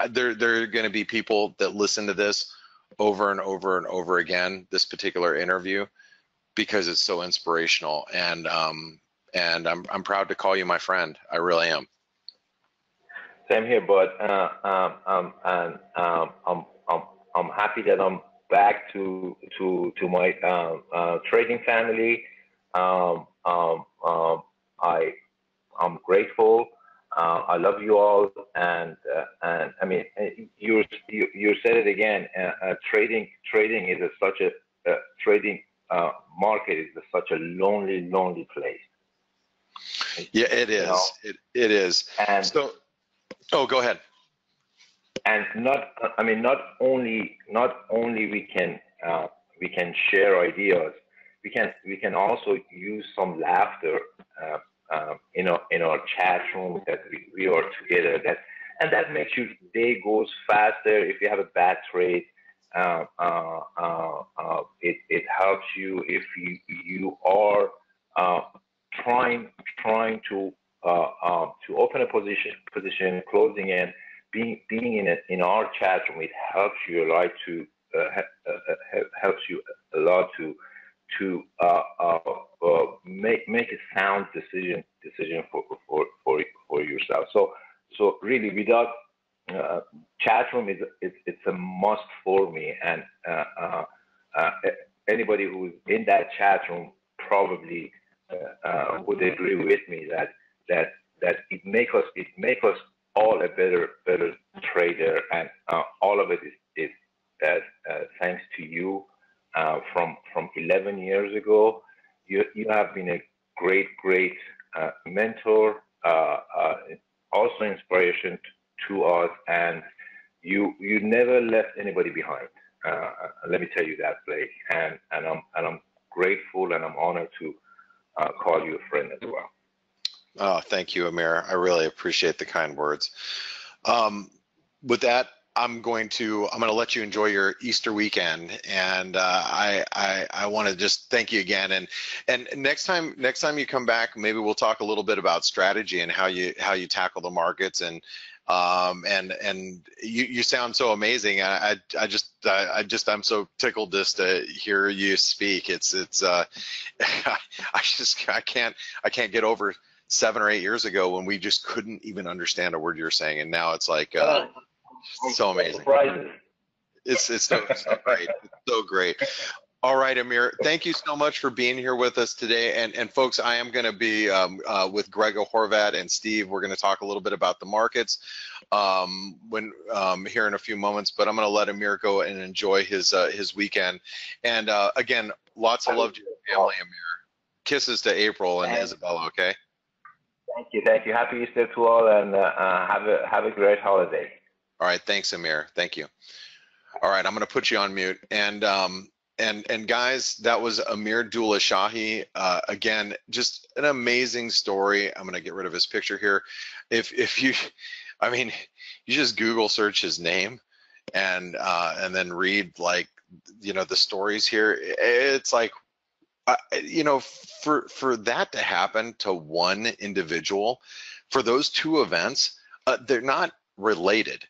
there are going to be people that listen to this over and over and over again, this particular interview, because it's so inspirational. And I'm proud to call you my friend. I really am. Same here, bud. I'm happy that I'm back to my trading family. I'm grateful. I love you all, and I mean, you said it again. Trading is such a market is such a lonely place. Yeah, it is. You know? It is. And so, go ahead. And not only we can share ideas, we can also use some laughter, in our chat room that we are together. That makes your day goes faster. If you have a bad trade, it helps you. If you are trying to open a position, closing in, being in our chat room, it helps you a lot to make a sound decision for yourself. So really, without chat room, it's a must for me. And anybody who's in that chat room probably would agree with me that it makes us all a better trader, and all of it is thanks to you. From 11 years ago, you have been a great mentor, also inspiration to us, and you never left anybody behind. Let me tell you that, Blake, and I'm grateful, and I'm honored to call you a friend as well. Oh, thank you, Amir. I really appreciate the kind words. With that, I'm going to let you enjoy your Easter weekend, and I want to just thank you again. And next time you come back, maybe we'll talk a little bit about strategy and how you tackle the markets. And you sound so amazing. I'm so tickled just to hear you speak. It's I can't get over 7 or 8 years ago when we just couldn't even understand a word you were saying, and now it's like so amazing. It's so great. All right, Amir, thank you so much for being here with us today. And folks, I am going to be with Grega Horvat and Steve. We're going to talk a little bit about the markets here in a few moments, but I'm going to let Amir go and enjoy his weekend. And again, lots of love to your family, Amir. Kisses to April and Isabella, okay? Thank you, thank you. Happy Easter to all, and have a great holiday. All right, thanks, Amir. Thank you. All right, I'm going to put you on mute. And guys, that was Amir Doulashahi. Again, just an amazing story. I'm gonna get rid of his picture here. I mean, you just Google search his name, and then read, like, you know, the stories here. It's like, you know, for that to happen to one individual, for those two events, they're not related.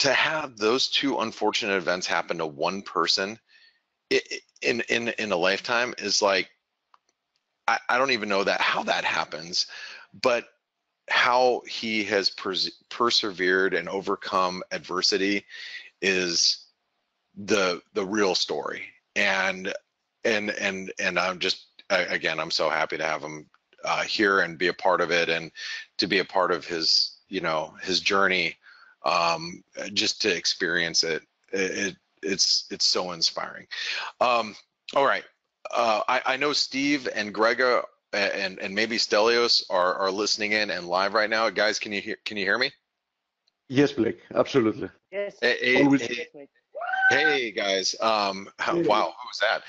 To have those two unfortunate events happen to one person in a lifetime is like, I don't even know how that happens, but how he has persevered and overcome adversity is the real story. And I'm just, again, I'm so happy to have him here and be a part of it, and to be a part of his, you know, his journey, just to experience it. It's so inspiring. All right, I know Steve and Grega and maybe Stelios are listening in and live right now. Guys, can you hear me? Yes, Blake, absolutely. Yes. Hey guys, wow, who's that?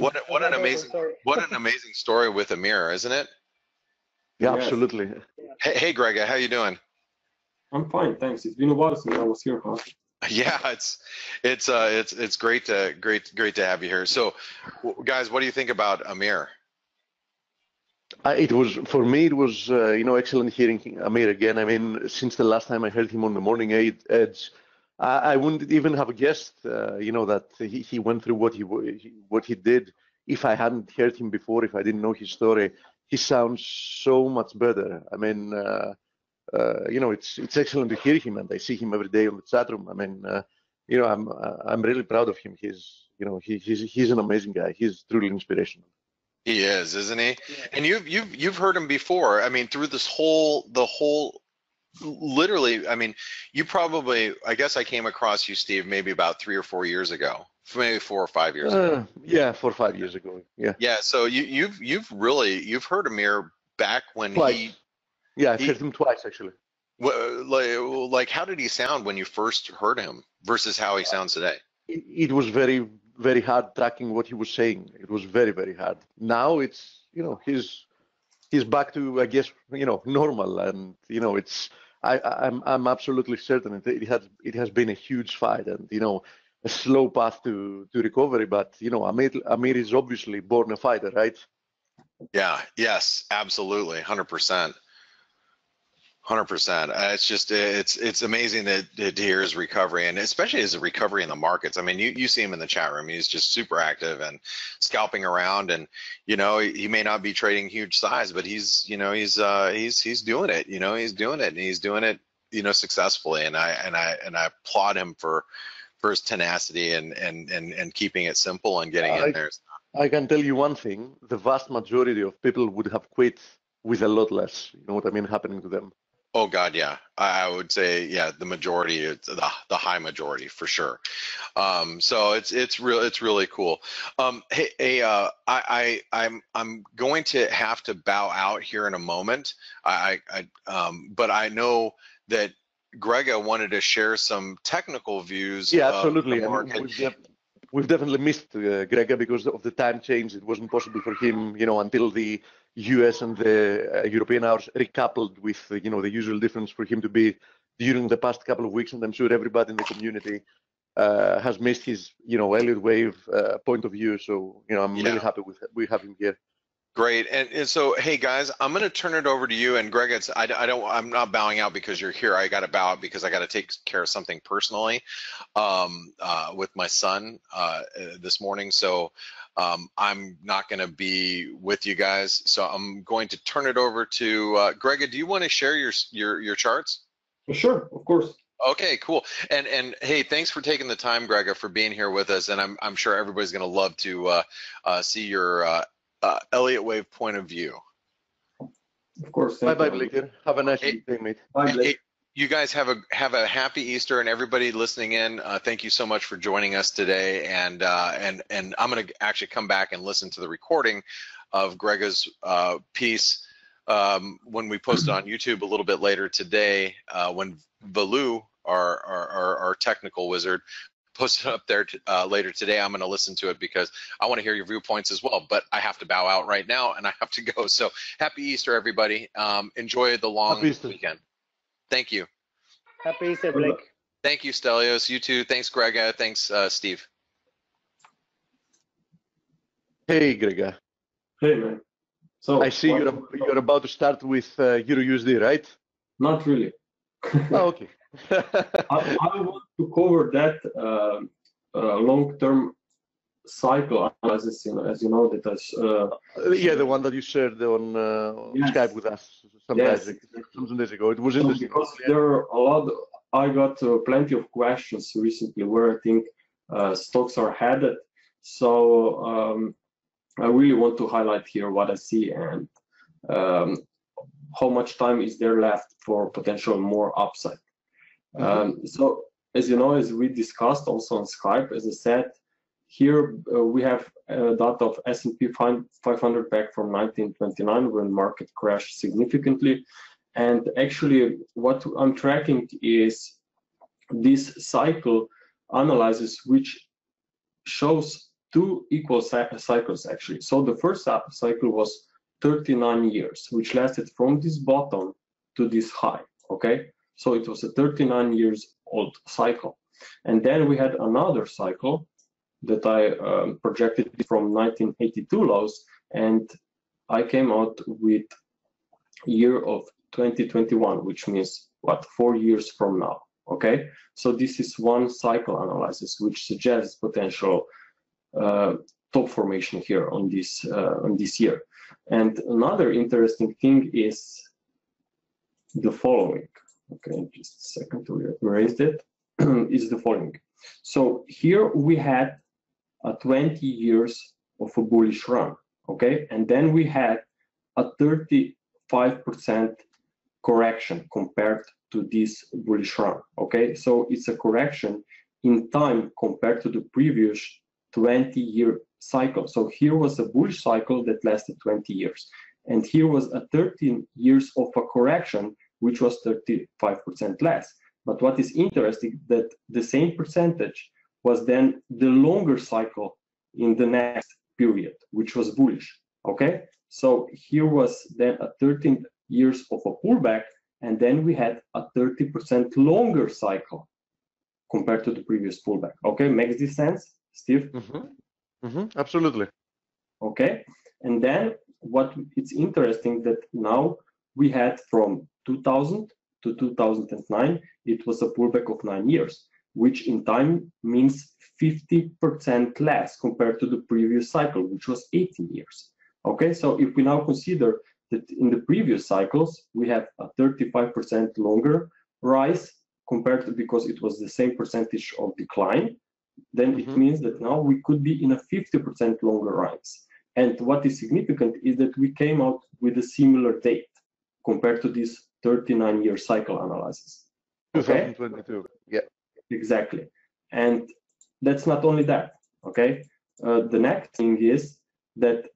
What an amazing story with Amir, isn't it? Yeah, absolutely. Hey Grega, how you doing? I'm fine, thanks. It's been a while since I was here, huh? Yeah, it's great to have you here. So, guys, what do you think about Amir? It was, for me, it was you know, excellent hearing Amir again. I mean, since the last time I heard him on the Morning Edge, I wouldn't even have guessed you know, that he went through what he did. If I hadn't heard him before, if I didn't know his story, he sounds so much better. I mean. You know, it's excellent to hear him, and I see him every day on the chat room. I mean, you know, I'm really proud of him. He's an amazing guy. He's truly inspirational. He is, isn't he? Yeah. And you've heard him before. I mean, through this whole literally. I mean, you probably, I guess I came across you, Steve, maybe about 3 or 4 years ago. Maybe 4 or 5 years ago. Yeah, 4 or 5 years ago. Yeah. Yeah. So you've heard Amir back when he. Yeah, I've heard him twice, actually. Like, how did he sound when you first heard him versus how he sounds today? It was very, very hard tracking what he was saying. It was very, very hard. Now it's, you know, he's back to, I guess, you know, normal, and you know, it's I'm absolutely certain it has been a huge fight, and you know, a slow path to recovery. But you know, Amir is obviously born a fighter, right? Yeah. Yes. Absolutely. 100%. 100%. It's just it's amazing to hear his recovery, and especially his recovery in the markets. I mean, you see him in the chat room. He's just super active and scalping around, and you know, he may not be trading huge size, but he's, you know, he's doing it. You know, he's doing it, and he's doing it, you know, successfully. And I applaud him for his tenacity and keeping it simple and getting in there. I can tell you one thing: the vast majority of people would have quit with a lot less. You know what I mean? Happening to them. Oh God, yeah. I would say, yeah, the majority, the high majority for sure. So it's really cool. I'm going to have to bow out here in a moment. But I know that Grega wanted to share some technical views. Yeah, absolutely. I mean, we've definitely missed Grega because of the time change. It wasn't possible for him, you know, until the US and the European hours recoupled with, you know, the usual difference for him to be during the past couple of weeks. And I'm sure everybody in the community has missed his, you know, Elliott Wave point of view. So, you know, I'm really happy we have him here. Great. And so, hey guys, I'm going to turn it over to you. And Greg, I'm not bowing out because you're here. I got to bow out because I got to take care of something personally with my son this morning. So I'm not going to be with you guys. So I'm going to turn it over to Greg. Do you want to share your charts? Sure, of course. Okay, cool. And hey, thanks for taking the time, Grega, for being here with us. And I'm sure everybody's going to love to see your Elliott Wave point of view. Of course. Bye-bye, Blake. Have a nice evening, mate. Bye, Blake. You guys have a happy Easter, and everybody listening in, thank you so much for joining us today. And I'm going to actually come back and listen to the recording of Grega's piece when we post it on YouTube a little bit later today, when Valu, our technical wizard, posts it up there later today. I'm going to listen to it because I want to hear your viewpoints as well, but I have to bow out right now and I have to go. So happy Easter, everybody. Enjoy the long weekend. Thank you. Happy Easter, Blake. Thank you, Stelios. You too. Thanks, Grega. Thanks, Steve. Hey, Grega. Hey, man. So I see you're about to start with EURUSD, right? Not really. Oh, okay. I want to cover that long-term cycle analysis, as you know, that is, the one that you shared on yes. Skype with us some days ago. It was interesting because there are a lot. I got plenty of questions recently where I think stocks are headed. So I really want to highlight here what I see and how much time is there left for potential more upside. Mm-hmm. So as you know, as we discussed also on Skype, as I said. Here we have data of S&P 500 back from 1929 when market crashed significantly. And actually what I'm tracking is this cycle analysis, which shows two equal cycles actually. So the first cycle was 39 years, which lasted from this bottom to this high, okay? So it was a 39 years old cycle. And then we had another cycle that I projected from 1982 lows, and I came out with year of 2021, which means what, 4 years from now, okay? So this is one cycle analysis, which suggests potential top formation here on this year. And another interesting thing is the following, okay, just a second to erase it, is the following. So here we had 20 years of a bullish run, okay? And then we had a 35% correction compared to this bullish run, okay? So it's a correction in time compared to the previous 20-year cycle. So here was a bullish cycle that lasted 20 years. And here was a 13 years of a correction, which was 35% less. But what is interesting that the same percentage was then the longer cycle in the next period, which was bullish, okay? So here was then a 13 years of a pullback, and then we had a 30% longer cycle compared to the previous pullback, okay? Makes this sense, Steve? Mm-hmm. Mm-hmm. Absolutely. Okay, and then what it's interesting that now we had from 2000 to 2009, it was a pullback of 9 years, which in time means 50% less compared to the previous cycle, which was 18 years. Okay, so if we now consider that in the previous cycles, we have a 35% longer rise compared to, because it was the same percentage of decline, then mm-hmm. it means that now we could be in a 50% longer rise. And what is significant is that we came out with a similar date compared to this 39-year cycle analysis. Okay? 2022. Yeah. Exactly. And that's not only that, okay? The next thing is that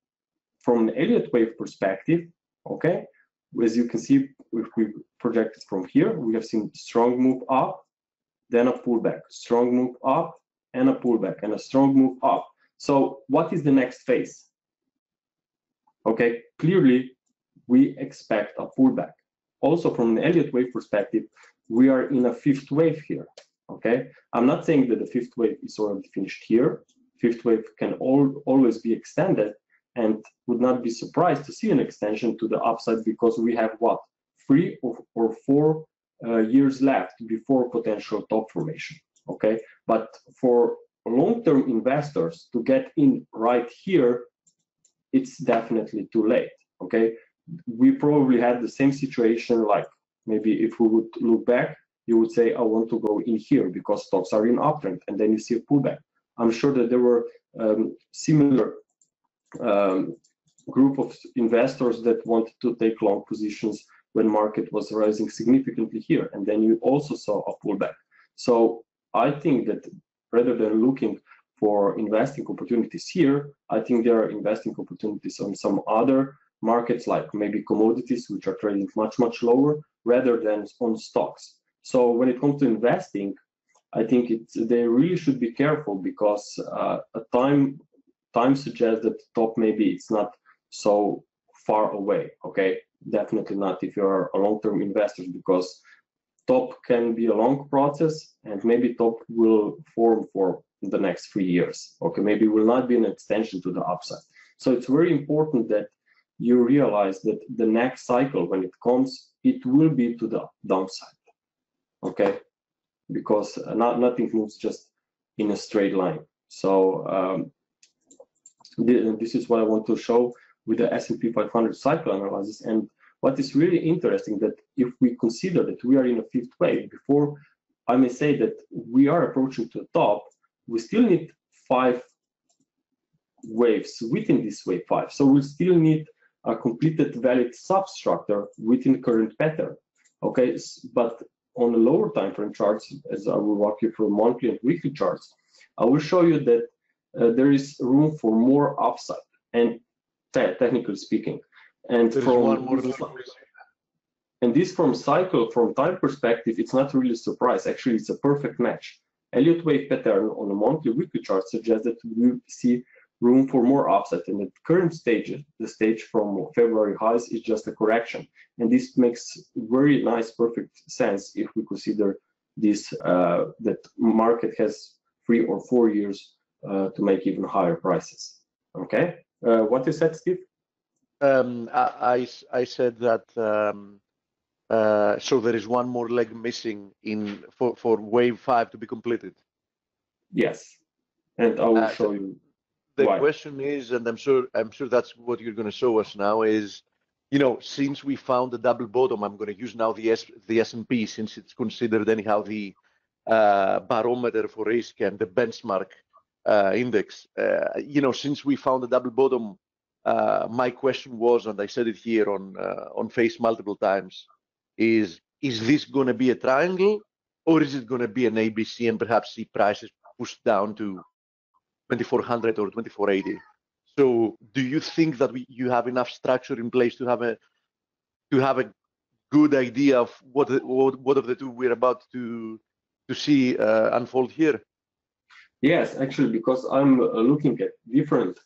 from an Elliott Wave perspective, okay, as you can see, if we project it from here, we have seen strong move up, then a pullback, strong move up, and a pullback, and a strong move up. So what is the next phase? Okay, clearly, we expect a pullback. Also from an Elliott Wave perspective, we are in a fifth wave here, okay? I'm not saying that the fifth wave is already finished here. Fifth wave can always be extended, and would not be surprised to see an extension to the upside because we have what, 3 or 4 years left before potential top formation, okay? But for long-term investors to get in right here, it's definitely too late, okay? We probably had the same situation, like maybe if we would look back you would say, I want to go in here because stocks are in uptrend, and then you see a pullback. I'm sure that there were similar group of investors that wanted to take long positions when market was rising significantly here, and then you also saw a pullback. So I think that rather than looking for investing opportunities here, I think there are investing opportunities on some other markets, like maybe commodities, which are trading much, much lower, rather than on stocks. So when it comes to investing, I think they really should be careful, because time suggests that top maybe it's not so far away. Okay, definitely not if you're a long-term investor, because top can be a long process, and maybe top will form for the next 3 years. Okay, maybe will not be an extension to the upside. So it's very important that you realize that the next cycle, when it comes, it will be to the downside. Okay, because nothing moves just in a straight line. So this is what I want to show with the S&P 500 cycle analysis. And what is really interesting, that if we consider that we are in a fifth wave, before I may say that we are approaching to the top, we still need 5 waves within this wave 5. So we still need a completed valid substructure within current pattern. Okay, but on the lower time frame charts, as I will walk you through monthly and weekly charts, I will show you that there is room for more upside, and technically speaking, and from cycle, from time perspective, it's not really a surprise. Actually, it's a perfect match. Elliott wave pattern on the monthly weekly chart suggests that we see room for more upside, and the current stage, the stage from February highs, is just a correction, and this makes very nice, perfect sense if we consider this that market has 3 or 4 years to make even higher prices. Okay, what you said, Steve? I said that so there is one more leg missing in for wave 5 to be completed. Yes, and I will show you. The question is, and I'm sure that's what you're going to show us now, is, you know, since we found the double bottom, I'm going to use now the S&P, since it's considered anyhow the barometer for risk and the benchmark index. You know, since we found the double bottom, my question was, and I said it here on Face multiple times, is this going to be a triangle, or is it going to be an ABC and perhaps see prices pushed down to 2400 or 2480. So, do you think that you have enough structure in place to have a good idea of what of the two we're about to see unfold here? Yes, actually, because I'm looking at different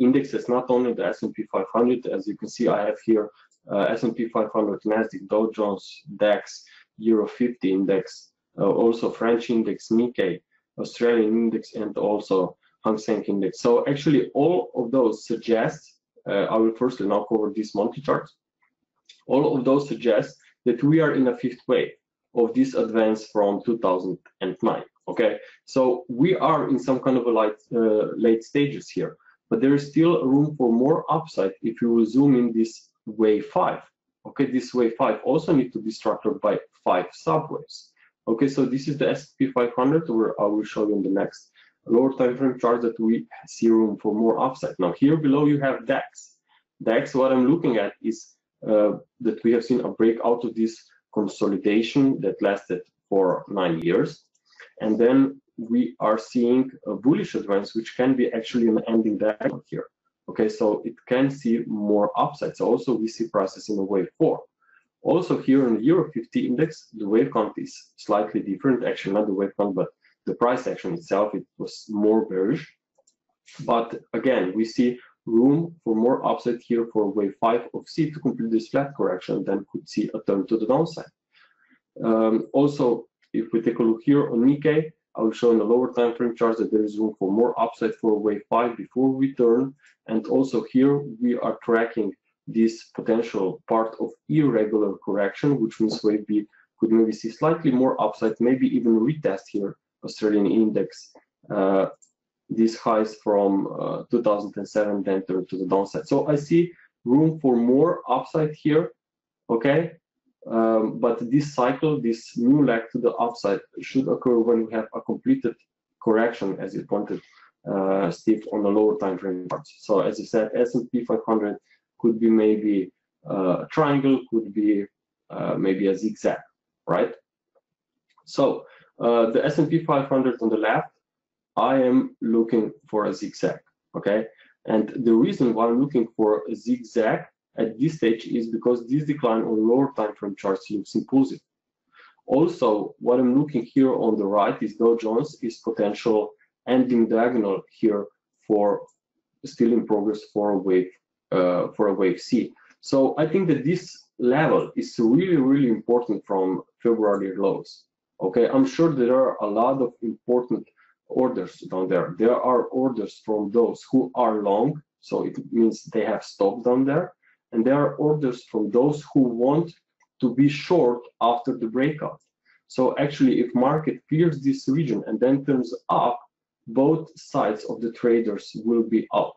indexes, not only the S&P 500. As you can see, I have here S&P 500, Nasdaq, Dow Jones, DAX, Euro 50 index, also French index, Nikkei, Australian index, and also Hang Seng index. So actually all of those suggest, I will firstly now cover this monthly chart. All of those suggest that we are in a fifth wave of this advance from 2009. Okay, so we are in some kind of a late stages here, but there is still room for more upside if you will zoom in this wave 5. Okay, this wave 5 also need to be structured by 5 subwaves. Okay, so this is the S&P 500, where I will show you in the next lower time frame chart that we see room for more upside. Now here below you have DAX. DAX, what I'm looking at is that we have seen a breakout of this consolidation that lasted for 9 years. And then we are seeing a bullish advance, which can be actually an ending diagonal here. Okay, so it can see more upside. So also we see prices in the wave 4. Also here in the Euro 50 index, the wave count is slightly different. Actually, not the wave count, but the price action itself, it was more bearish. But again, we see room for more upside here for wave 5 of C to complete this flat correction, then could see a turn to the downside. Also, if we take a look here on Nikkei, I will show in the lower time frame chart that there is room for more upside for wave 5 before we turn. And also here we are tracking this potential part of irregular correction, which means wave B could maybe see slightly more upside, maybe even retest here Australian index, these highs from 2007, then turn to the downside. So I see room for more upside here, okay, But this cycle, this new leg to the upside should occur when we have a completed correction, as you pointed, Steve, on the lower time frame parts. So as you said, S&P 500 could be maybe a triangle, could be maybe a zigzag, right? So the S&P 500 on the left, I am looking for a zigzag, okay? And the reason why I'm looking for a zigzag at this stage is because this decline on lower time frame charts looks impulsive. Also, what I'm looking here on the right is Dow Jones is potential ending diagonal here for still in progress for a wave C. So I think that this level is really, really important from February lows. Okay, I'm sure there are a lot of important orders down there. There are orders from those who are long, so it means they have stopped down there. And there are orders from those who want to be short after the breakout. So actually, if market clears this region and then turns up, both sides of the traders will be up.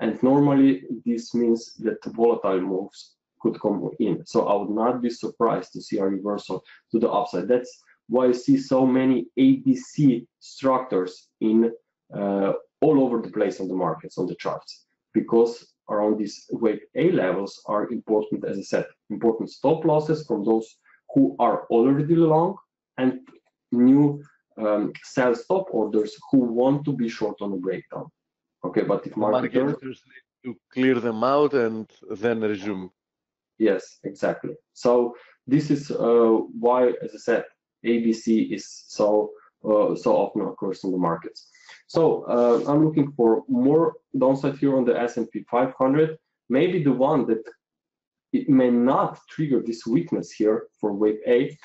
And normally, this means that volatile moves could come in. So I would not be surprised to see a reversal to the upside. That's why you see so many ABC structures in all over the place on the markets, on the charts, because around these wave A levels are important, as I said, important stop losses from those who are already long and new sell stop orders who want to be short on a breakdown. Okay, but if marketers need to clear them out and then resume. Yes, exactly. So this is why, as I said, ABC is so often occurs in the markets. So I'm looking for more downside here on the S&P 500. Maybe the one that it may not trigger this weakness here for wave A,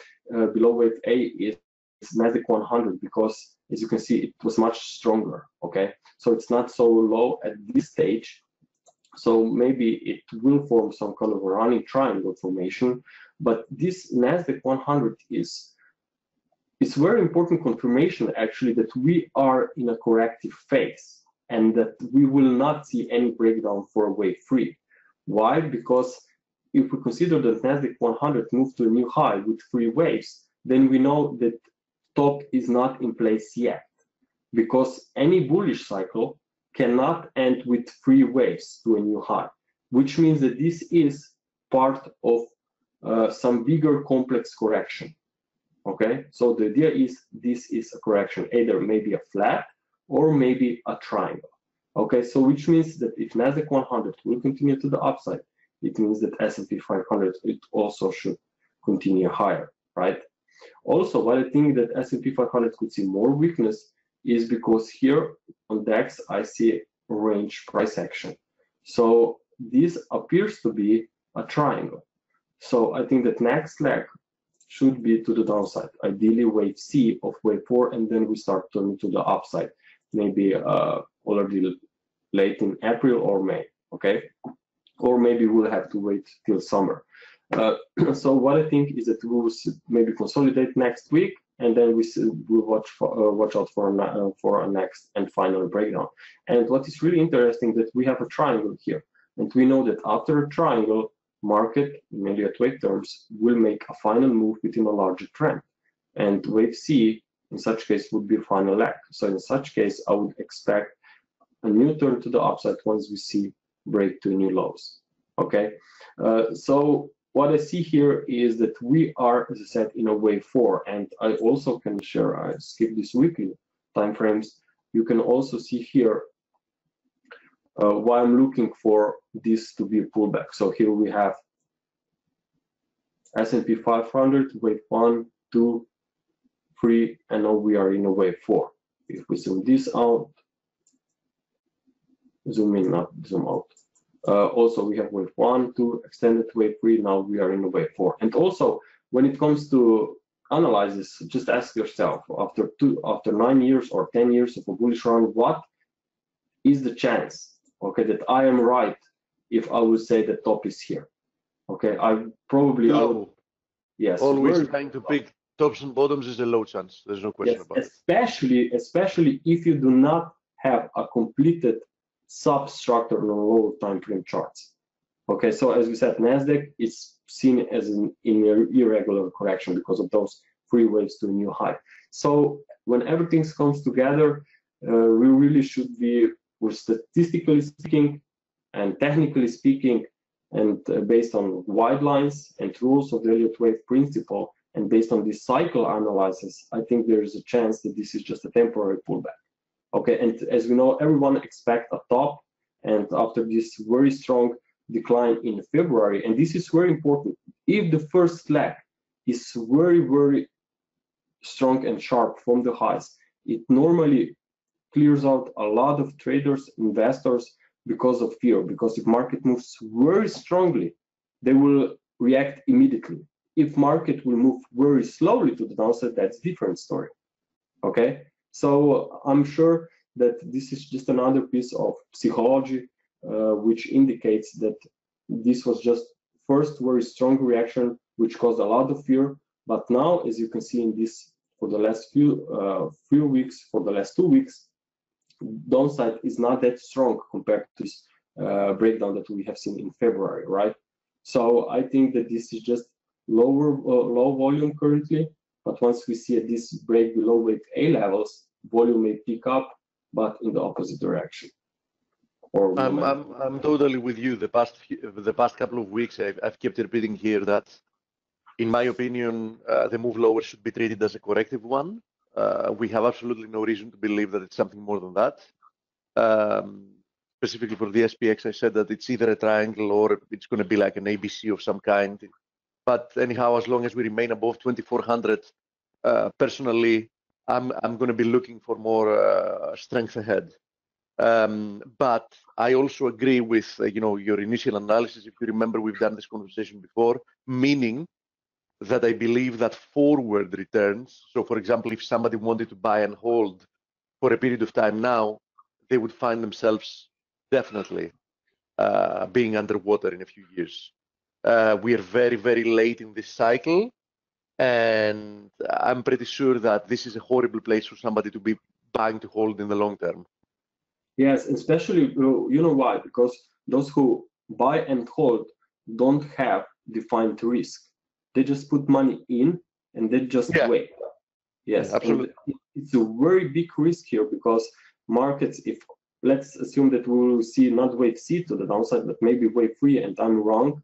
below wave A is Nasdaq 100, because as you can see, it was much stronger, okay? So it's not so low at this stage. So maybe it will form some kind of a running triangle formation, but this Nasdaq 100 is it's very important confirmation, actually, that we are in a corrective phase and that we will not see any breakdown for wave 3. Why? Because if we consider that Nasdaq 100 moved to a new high with 3 waves, then we know that top is not in place yet, because any bullish cycle cannot end with 3 waves to a new high, which means that this is part of some bigger complex correction. Okay, so the idea is this is a correction, either maybe a flat or maybe a triangle. Okay, so which means that if Nasdaq 100 will continue to the upside, it means that S&P 500 it also should continue higher, right? Also, what I think that S&P 500 could see more weakness is because here on DAX I see range price action. So this appears to be a triangle. So I think that next leg should be to the downside, ideally wave C of wave 4, and then we start turning to the upside, maybe already late in April or May, okay? Or maybe we'll have to wait till summer. So what I think is that we will maybe consolidate next week, and then we will watch out for a next and final breakdown. And what is really interesting that we have a triangle here, and we know that after a triangle, market in Elliott wave terms will make a final move within a larger trend, and wave C in such case would be a final leg. So in such case I would expect a new turn to the upside once we see break to new lows. Okay, so what I see here is that we are, as I said, in a wave 4, and I also can share, I skip this weekly time frames, you can also see here why I'm looking for this to be a pullback. So here we have S&P 500, wave 1, 2, 3, and now we are in a wave 4. If we zoom this out, zoom in, not zoom out. Also, we have wave 1, 2, extended wave 3, now we are in a wave 4. And also, when it comes to analysis, just ask yourself, after 9 years or 10 years of a bullish run, what is the chance? Okay, that I am right if I would say the top is here. Okay, I probably would, yes. Always trying to pick tops and bottoms is a low chance. There's no question about it. Especially if you do not have a completed substructure on lower time frame charts. Okay, so as we said, Nasdaq is seen as an irregular correction because of those three waves to a new high. So when everything comes together, we really should be, statistically speaking and technically speaking, and based on guidelines and rules of the Elliott Wave principle, and based on this cycle analysis, I think there is a chance that this is just a temporary pullback. Okay, and as we know, everyone expects a top, and after this very strong decline in February, and this is very important, if the first leg is very strong and sharp from the highs, it normally clears out a lot of traders, investors, because of fear, because if market moves very strongly, they will react immediately. If market will move very slowly to the downside, that's a different story. Okay, so I'm sure that this is just another piece of psychology, which indicates that this was just first very strong reaction, which caused a lot of fear. But now, as you can see in this, for the last few weeks, for the last 2 weeks, downside is not that strong compared to this breakdown that we have seen in February, right? So I think that this is just low volume currently, but once we see this break below weight A levels, volume may pick up, but in the opposite direction. Or I'm totally with you. The past couple of weeks, I've kept repeating here that, in my opinion, the move lower should be treated as a corrective one. We have absolutely no reason to believe that it's something more than that. Specifically for the SPX, I said that it's either a triangle or it's going to be like an ABC of some kind. But anyhow, as long as we remain above 2,400, personally, I'm going to be looking for more strength ahead. But I also agree with your initial analysis. If you remember, we've done this conversation before, meaning that I believe that forward returns, so for example, if somebody wanted to buy and hold for a period of time now, they would find themselves definitely being underwater in a few years. We are very late in this cycle, and I'm pretty sure that this is a horrible place for somebody to be buying to hold in the long term. Yes, especially, you know why? Because those who buy and hold don't have defined risk. They just put money in and they just wait. Yes, absolutely. And it's a very big risk here because markets, if let's assume that we will see not wave C to the downside, but maybe wave 3, and I'm wrong,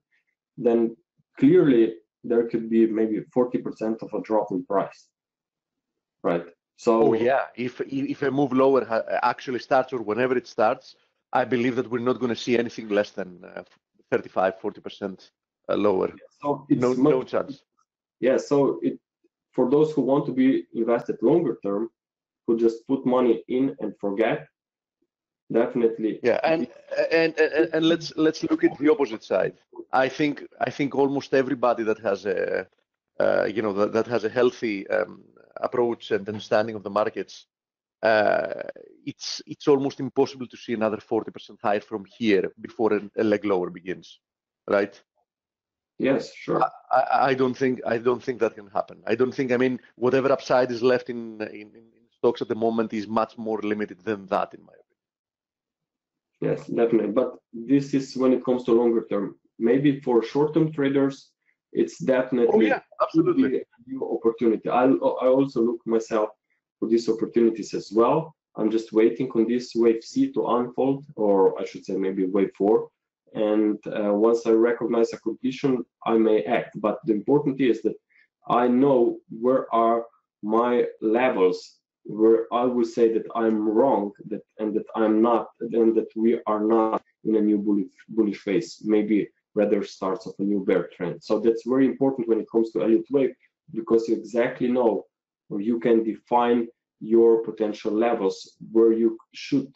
then clearly there could be maybe 40% of a drop in price, right? So if a move lower actually starts, or whenever it starts, I believe that we're not going to see anything less than 35-40%. Lower, so it's no chance. Yeah, so for those who want to be invested longer term, who just put money in and forget, definitely. Yeah, and let's look at the opposite side. I think almost everybody that has a that has a healthy approach and understanding of the markets, it's almost impossible to see another 40% higher from here before a leg lower begins, right? Yes, sure. I don't think that can happen. I mean, whatever upside is left in stocks at the moment is much more limited than that, in my opinion. Yes, definitely. But this is when it comes to longer term. Maybe for short-term traders, it's definitely absolutely a new opportunity. I also look myself for these opportunities as well. I'm just waiting on this wave C to unfold, or I should say maybe wave 4. And once I recognize a condition, I may act. But the important is that I know where are my levels, where I will say that I'm wrong, that and that I'm not, and that we are not in a new bullish phase, maybe rather starts of a new bear trend. So that's very important when it comes to Elliott Wave, because you exactly know, or you can define your potential levels where you should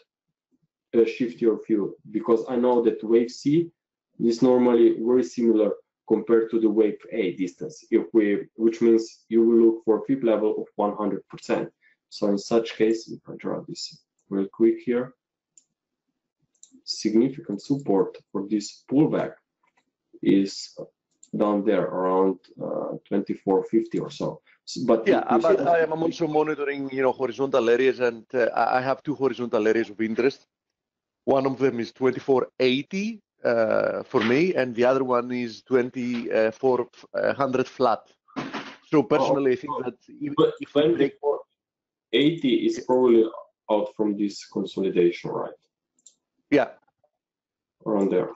shift your view, because I know that wave C is normally very similar compared to the wave A distance, which means you will look for pip level of 100%. So in such case, if I draw this real quick here, significant support for this pullback is down there around 2450 or so. But but I am also monitoring horizontal areas, and I have two horizontal areas of interest. One of them is 2480, for me, and the other one is 2400 flat. So personally, I think that if 2480 is probably out from this consolidation, right? Yeah, around there,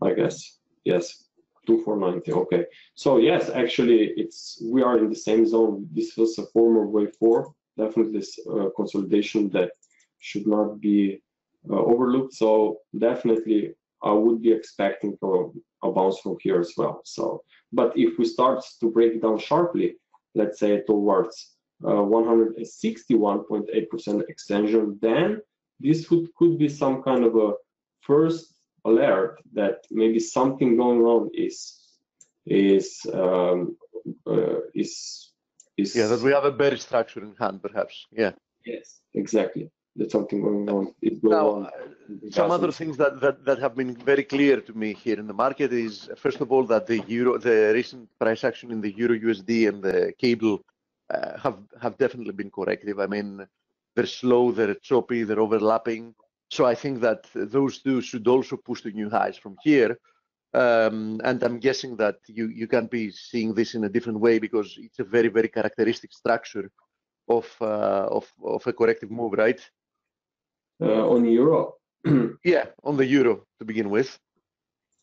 I guess. Yes, 2490. Okay, so yes, actually, it's we are in the same zone. This was a former wave four. Definitely, this consolidation that should not be overlooked. So definitely, I would be expecting a bounce from here as well. So, but if we start to break down sharply, let's say towards 161.8% extension, then this could be some kind of a first alert that maybe something going on is that we have a bearish structure in hand, perhaps. Yeah. Yes, exactly. There's something going on. Some other things that have been very clear to me here in the market is, first of all, that the recent price action in the EURUSD and the cable have definitely been corrective. I mean, they're slow, they're choppy, they're overlapping. So I think that those two should also push to new highs from here. And I'm guessing that you can be seeing this in a different way because it's a very, very characteristic structure of a corrective move, right? On euro. Yeah, on the euro to begin with.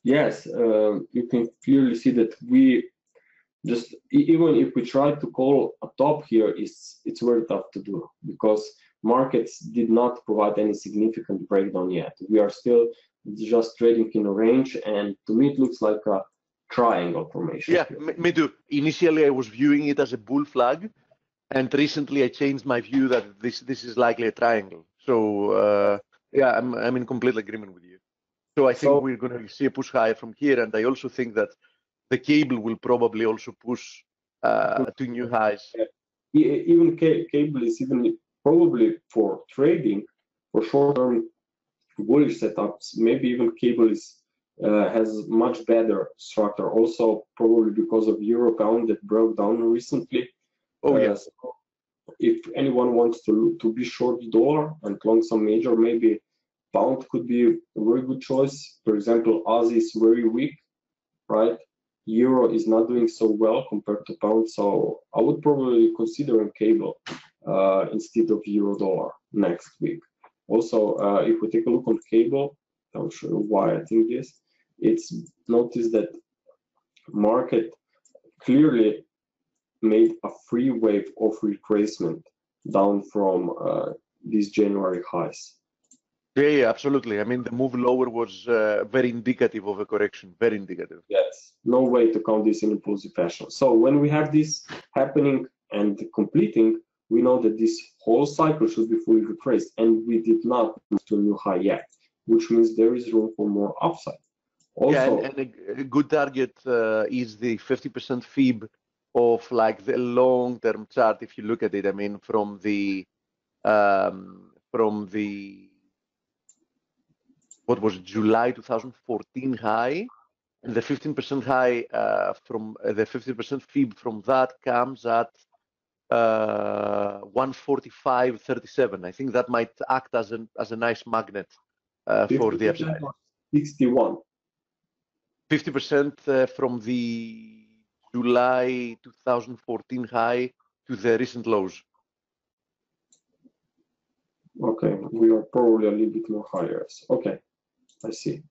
Yes, you can clearly see that we just, even if we try to call a top here, it's very tough to do because markets did not provide any significant breakdown yet. We are still just trading in a range, and to me it looks like a triangle formation. Yeah, me too. Initially I was viewing it as a bull flag, and recently I changed my view that this is likely a triangle. So yeah, I'm in complete agreement with you. So I think we're going to see a push higher from here, and I also think that the cable will probably also push to new highs. Yeah. Even cable is even probably for trading, for short-term bullish setups. Maybe even cable is has much better structure. Also, probably because of euro count that broke down recently. Oh yes. Yeah. So if anyone wants to be short dollar and long some major, maybe pound could be a very good choice. For example, Aussie is very weak, right? Euro is not doing so well compared to pound, so I would probably consider cable instead of euro dollar next week. Also, if we take a look on cable, I'll show you why I think this. It's noticed that market clearly made a free wave of retracement down from these January highs. Yeah, absolutely. I mean, the move lower was very indicative of a correction, very indicative. Yes, no way to count this in a positive fashion. So when we have this happening and completing, we know that this whole cycle should be fully retraced, and we did not move to a new high yet, which means there is room for more upside. Also, yeah, and a good target is the 50% fib of like the long-term chart. If you look at it, I mean, from the what was it, July 2014 high, and the 15% high from the 50% fib from that comes at 145.37. I think that might act as a nice magnet for the upside. 61. 50% from the July 2014 high to the recent lows. Okay, we are probably a little bit more higher. Okay. I see.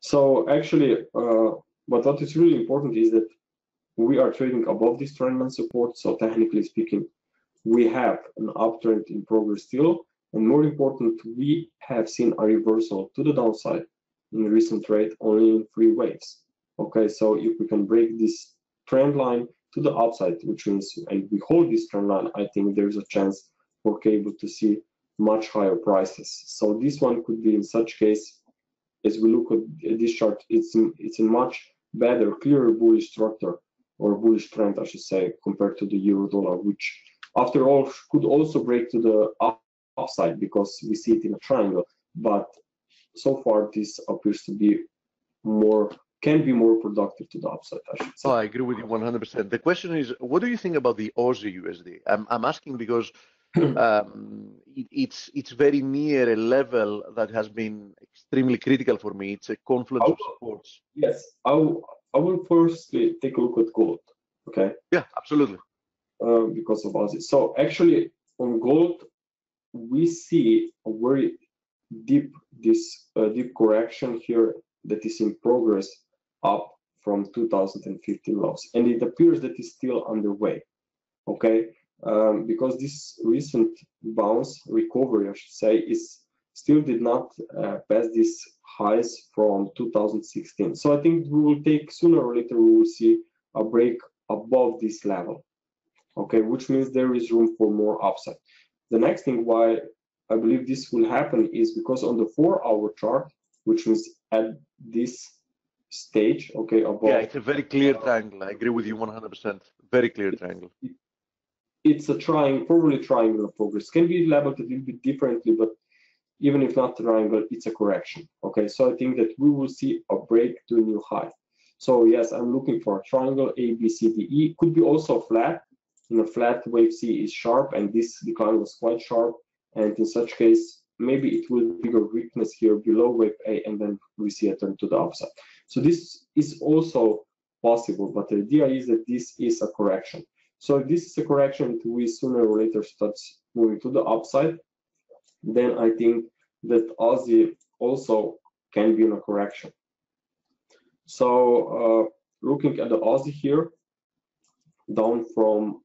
So actually, but what is really important is that we are trading above this trendline support. So technically speaking, we have an uptrend in progress still. And more important, we have seen a reversal to the downside in the recent trade only in three waves. Okay, so if we can break this trend line to the upside, which means if we hold this trend line, I think there is a chance for cable to see much higher prices. So this one could be in such case, as we look at this chart, it's a much better, clearer bullish structure or bullish trend, I should say, compared to the euro dollar, which after all could also break to the upside because we see it in a triangle. But so far, this appears to be more, can be more productive to the upside, I should say. Oh, I agree with you 100%. The question is, what do you think about the Aussie USD? I'm asking because it's very near a level that has been extremely critical for me. It's a confluence of supports. Yes, I will firstly take a look at gold. Okay. Yeah, absolutely. Because of Aussie. So actually, on gold, we see a very deep deep correction here that is in progress up from 2015 lows, and it appears that it's still underway. Okay. Because this recent bounce recovery, I should say, is still did not pass these highs from 2016. So I think we will take sooner or later we will see a break above this level, okay, which means there is room for more upside. The next thing why I believe this will happen is because on the 4-hour chart, which means at this stage, okay, above, yeah, it's a very clear triangle. I agree with you 100%. Very clear triangle. It's a triangle, probably triangular progress. Can be labeled a little bit differently, but even if not triangle, it's a correction. Okay, so I think that we will see a break to a new high. So yes, I'm looking for a triangle A, B, C, D, E. Could be also flat. In a flat, wave C is sharp, and this decline was quite sharp. And in such case, maybe it will be a weakness here below wave A, and then we see a turn to the upside. So this is also possible, but the idea is that this is a correction. So if this is a correction, we sooner or later starts moving to the upside, then I think that Aussie also can be in a correction. So looking at the Aussie here, down from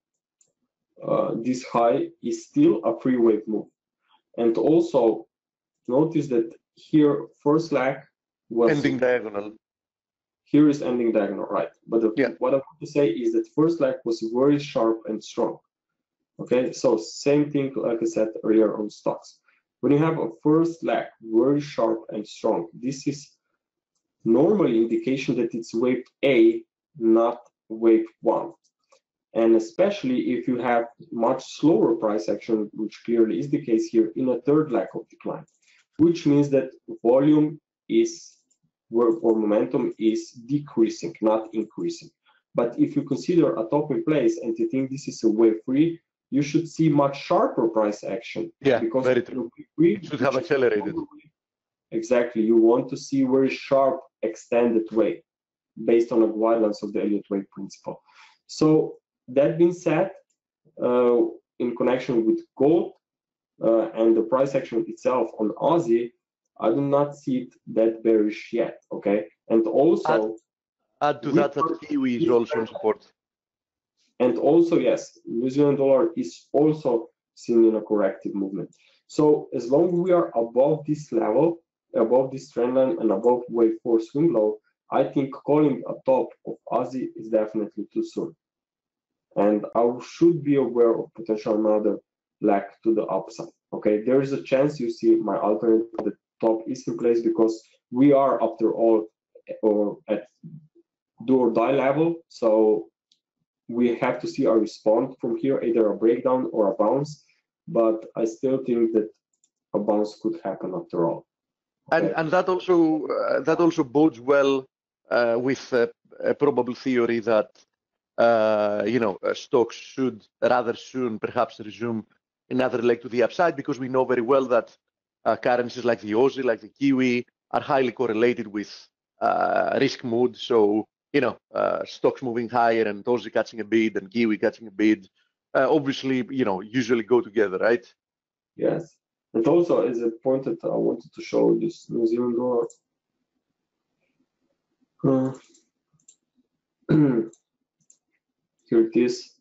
this high is still a pre-wave move. And also notice that here first leg was ending diagonal. Here is ending diagonal, right? But the, yeah, what I want to say is that first leg was very sharp and strong. Okay, so same thing like I said earlier on stocks. When you have a first leg very sharp and strong, this is normally indication that it's wave A, not wave 1. And especially if you have much slower price action, which clearly is the case here in a third leg of decline, which means that volume is where momentum is decreasing, not increasing. But if you consider a top in place and you think this is a wave 3, you should see much sharper price action. Yeah, because very true. It should have accelerated. Exactly. You want to see very sharp extended wave based on a guidelines of the Elliott Wave principle. So that being said, in connection with gold and the price action itself on Aussie, I do not see it that bearish yet, okay? And also... Add to that that Kiwi is also in support. And also, yes, New Zealand dollar is also seen in a corrective movement. So as long as we are above this level, above this trend line and above wave 4 swing low, I think calling a top of Aussie is definitely too soon. And I should be aware of potential another lag to the upside, okay? There is a chance you see my alternative that top is in place because we are after all or at do or die level, so we have to see our response from here, either a breakdown or a bounce, but I still think that a bounce could happen after all, okay? and that also bodes well with a probable theory that stocks should rather soon perhaps resume another leg to the upside, because we know very well that currencies like the Aussie, like the Kiwi, are highly correlated with risk mood. So, stocks moving higher and Aussie catching a bid and Kiwi catching a bid, obviously, usually go together, right? Yes. And also, as a point that I wanted to show this New Zealand dollar. Here it is.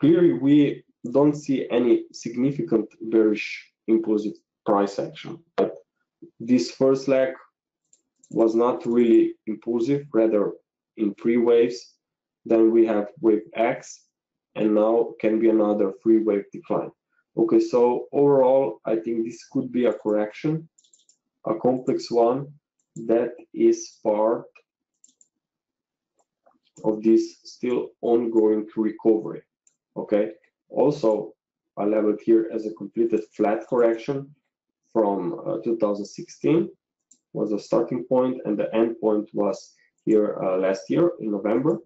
Clearly, we don't see any significant bearish impulsive price action, but this first leg was not really impulsive, rather in three waves. Then we have wave X, and now can be another three-wave decline. Okay, so overall, I think this could be a correction, a complex one that is part of this still ongoing recovery. Okay, also I labeled here as a completed flat correction from 2016 was a starting point, and the end point was here last year in November,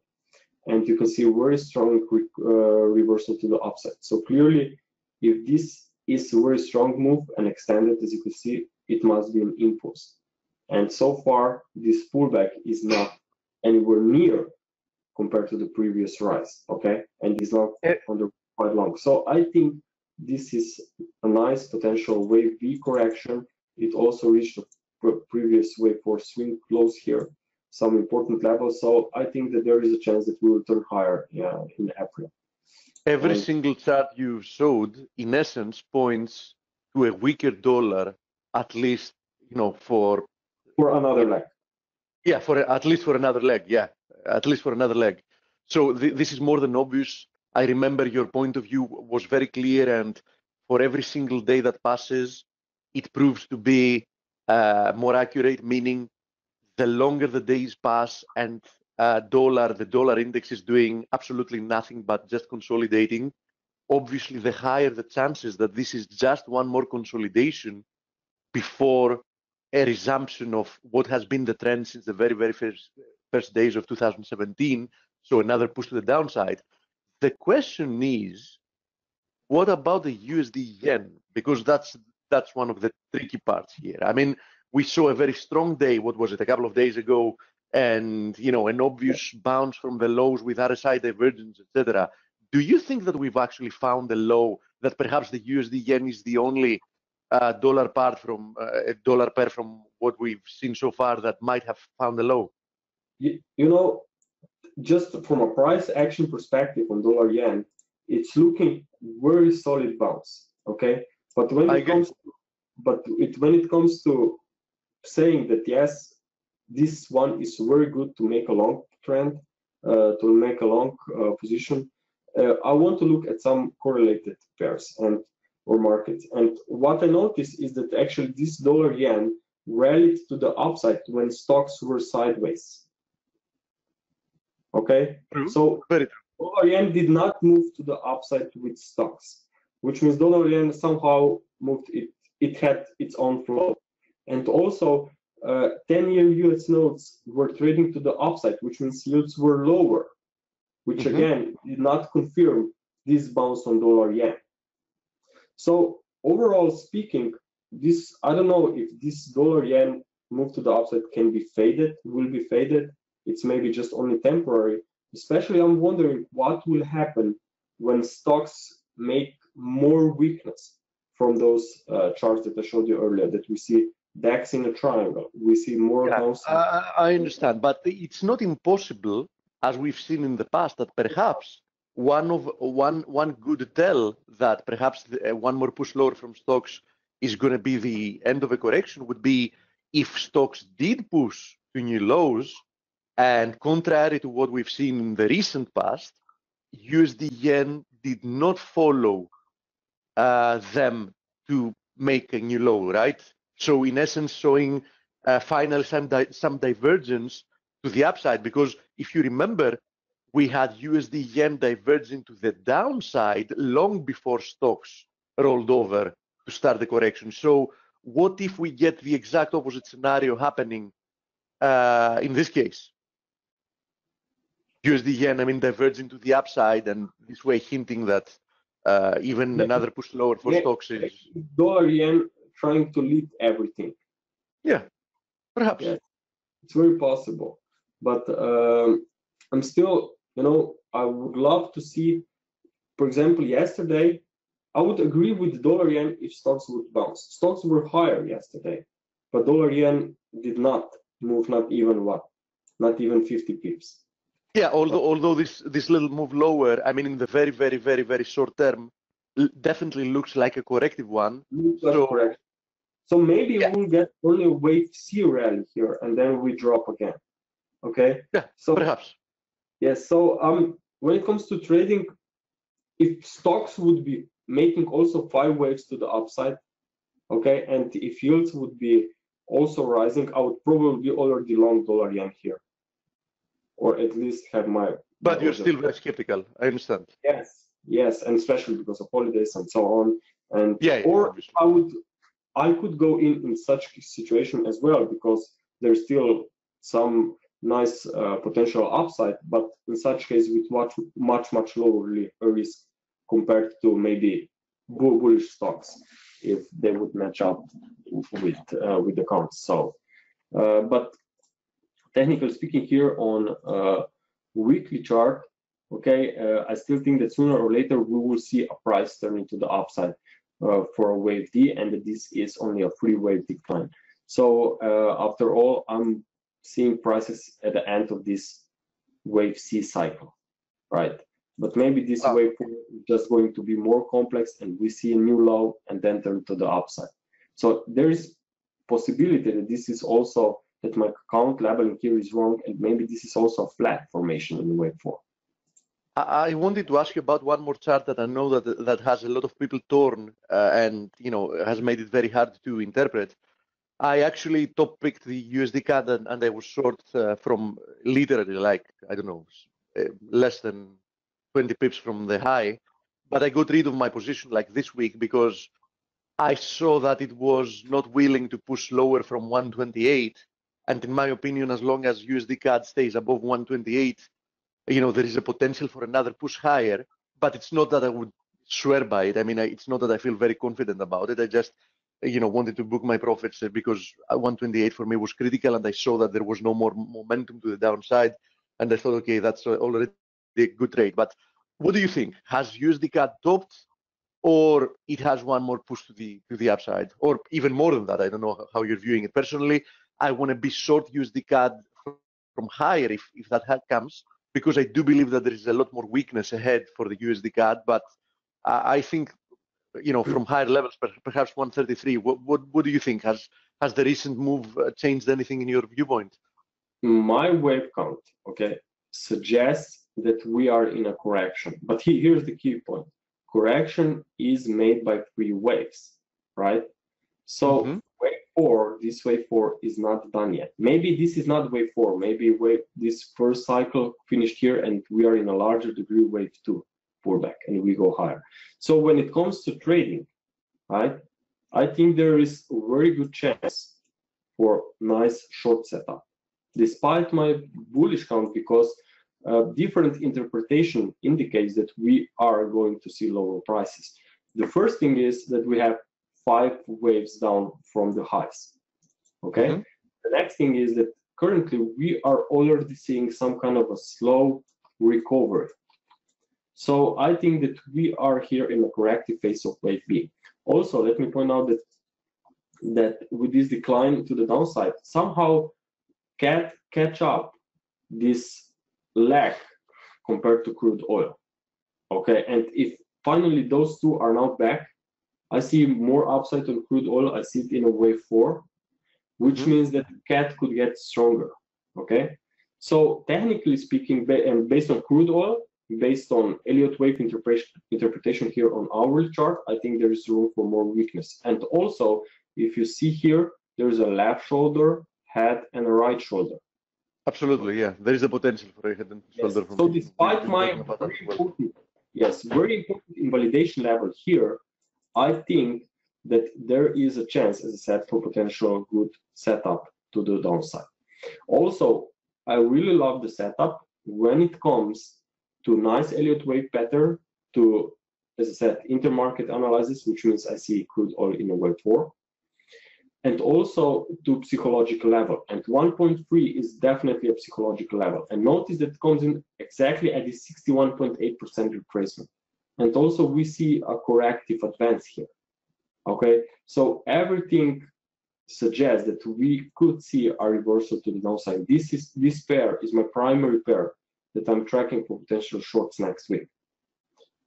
and you can see very strong reversal to the upside. So clearly, if this is a very strong move and extended, as you can see, it must be an impulse. And so far, this pullback is not anywhere near compared to the previous rise, okay? And it's not under quite long. So I think this is a nice potential wave B correction. It also reached the previous wave 4 swing close here, some important levels. So I think that there is a chance that we will turn higher in April. Every single chart you showed, in essence, points to a weaker dollar, at least, you know, for another leg. Yeah, at least for another leg. Yeah, at least for another leg. So this is more than obvious. I remember your point of view was very clear, and for every single day that passes, it proves to be more accurate. Meaning, the longer the days pass, and the dollar index is doing absolutely nothing but just consolidating. Obviously, the higher the chances that this is just one more consolidation before a resumption of what has been the trend since the very, very first days of 2017. So another push to the downside. The question is, what about the USD yen? Because that's one of the tricky parts here. I mean, we saw a very strong day. What was it? A couple of days ago. And, you know, an obvious bounce from the lows with RSI divergence, etc. Do you think that we've actually found the low, that perhaps the USD yen is the only dollar pair from what we've seen so far that might have found the low? You know, just from a price action perspective on dollar yen, it's looking very solid bounce, okay? But when it comes to saying that yes, this one is very good to make a long trend, to make a long position. I want to look at some correlated pairs or markets. And what I noticed is that actually this dollar yen rallied to the upside when stocks were sideways. Okay, so dollar yen did not move to the upside with stocks, which means dollar yen somehow moved it. It had its own flow, and also. 10-year U.S. notes were trading to the upside, which means yields were lower, which again did not confirm this bounce on dollar yen. So overall speaking, this, I don't know if this dollar yen move to the upside can be faded, will be faded. It's maybe just only temporary. Especially I'm wondering what will happen when stocks make more weakness from those charts that I showed you earlier, that we see DAX in a triangle. We see more of those. I understand, but it's not impossible, as we've seen in the past, that perhaps one good tell that perhaps one more push lower from stocks is going to be the end of a correction would be if stocks did push to new lows, and contrary to what we've seen in the recent past, USD yen did not follow them to make a new low, right? So in essence, showing finally some divergence to the upside, because if you remember, we had USD yen diverging to the downside long before stocks rolled over to start the correction. So what if we get the exact opposite scenario happening in this case? USD yen, I mean, diverging to the upside, and this way hinting that even another push lower for stocks is dollar yen. Trying to lead everything. Yeah, perhaps. Yeah, it's very possible. But I'm still, you know, I would love to see, for example, yesterday, I would agree with dollar yen if stocks would bounce. Stocks were higher yesterday, but dollar yen did not move, not even 50 pips. Yeah, although this little move lower, I mean, in the very, very, very, very short term, definitely looks like a corrective one. Correct. So maybe we'll get only a wave C rally here, and then we drop again. Okay. Yeah. So perhaps. Yes. Yeah, so when it comes to trading, if stocks would be making also 5 waves to the upside, okay, and if yields would be also rising, I would probably be already long dollar yen here, or at least have my. But you're still very skeptical. I understand. Yes. Yes, and especially because of holidays and so on. And obviously. I could go in such a situation as well, because there's still some nice potential upside, but in such case with much lower risk compared to maybe bullish stocks if they would match up with the counts. So, but technically speaking, here on weekly chart, okay, I still think that sooner or later we will see a price turning to the upside for a wave D, and this is only a free wave decline. So after all, I'm seeing prices at the end of this wave C cycle, right? But maybe this wave is just going to be more complex, and we see a new low and then turn to the upside. So there is possibility that this is also that my account labeling here is wrong, and maybe this is also a flat formation in wave 4. I wanted to ask you about one more chart that I know that has a lot of people torn and, you know, has made it very hard to interpret. I actually top picked the USDCAD and I was short from literally, like, I don't know, less than 20 pips from the high, but I got rid of my position like this week because I saw that it was not willing to push lower from 128. And in my opinion, as long as USDCAD stays above 128, you know, there is a potential for another push higher, but it's not that I would swear by it. I mean, it's not that I feel very confident about it. I just, you know, wanted to book my profits because 128 for me was critical, and I saw that there was no more momentum to the downside, and I thought, okay, that's already a good trade. But what do you think? Has USDCAD topped, or it has one more push to the upside, or even more than that? I don't know how you're viewing it. Personally, I want to be short USDCAD from higher if that comes, because I do believe that there is a lot more weakness ahead for the USDCAD. But I think, you know, from higher levels, perhaps 133. What do you think? Has the recent move changed anything in your viewpoint? My wave count, okay, suggests that we are in a correction. But here's the key point: correction is made by three waves, right? So this wave four is not done yet. Maybe this is not wave four. Maybe this first cycle finished here, and we are in a larger degree wave two pullback, and we go higher. So when it comes to trading, right, I think there is a very good chance for nice short setup, despite my bullish count, because different interpretation indicates that we are going to see lower prices. The first thing is that we have 5 waves down from the highs, okay? The next thing is that currently we are already seeing some kind of a slow recovery. So I think that we are here in a corrective phase of wave B. Also, let me point out that with this decline to the downside, somehow can't catch up this lack compared to crude oil, okay? And if finally those two are now back, I see more upside on crude oil. I see it in a wave 4, which means that CAD could get stronger, okay? So technically speaking, and based on crude oil, based on Elliott Wave interpretation here on our chart, I think there is room for more weakness. And also, if you see here, there is a left shoulder, head, and a right shoulder. Absolutely, yeah. There is a potential for a head and shoulder. Yes. So despite my very important invalidation level here, I think that there is a chance, as I said, for potential good setup to the downside. Also, I really love the setup when it comes to nice Elliott Wave pattern to, as I said, intermarket analysis, which means I see crude oil in a wave 4, and also to psychological level. And 1.3 is definitely a psychological level. And notice that it comes in exactly at the 61.8% retracement. And also we see a corrective advance here, okay? So everything suggests that we could see a reversal to the downside. This pair is my primary pair that I'm tracking for potential shorts next week,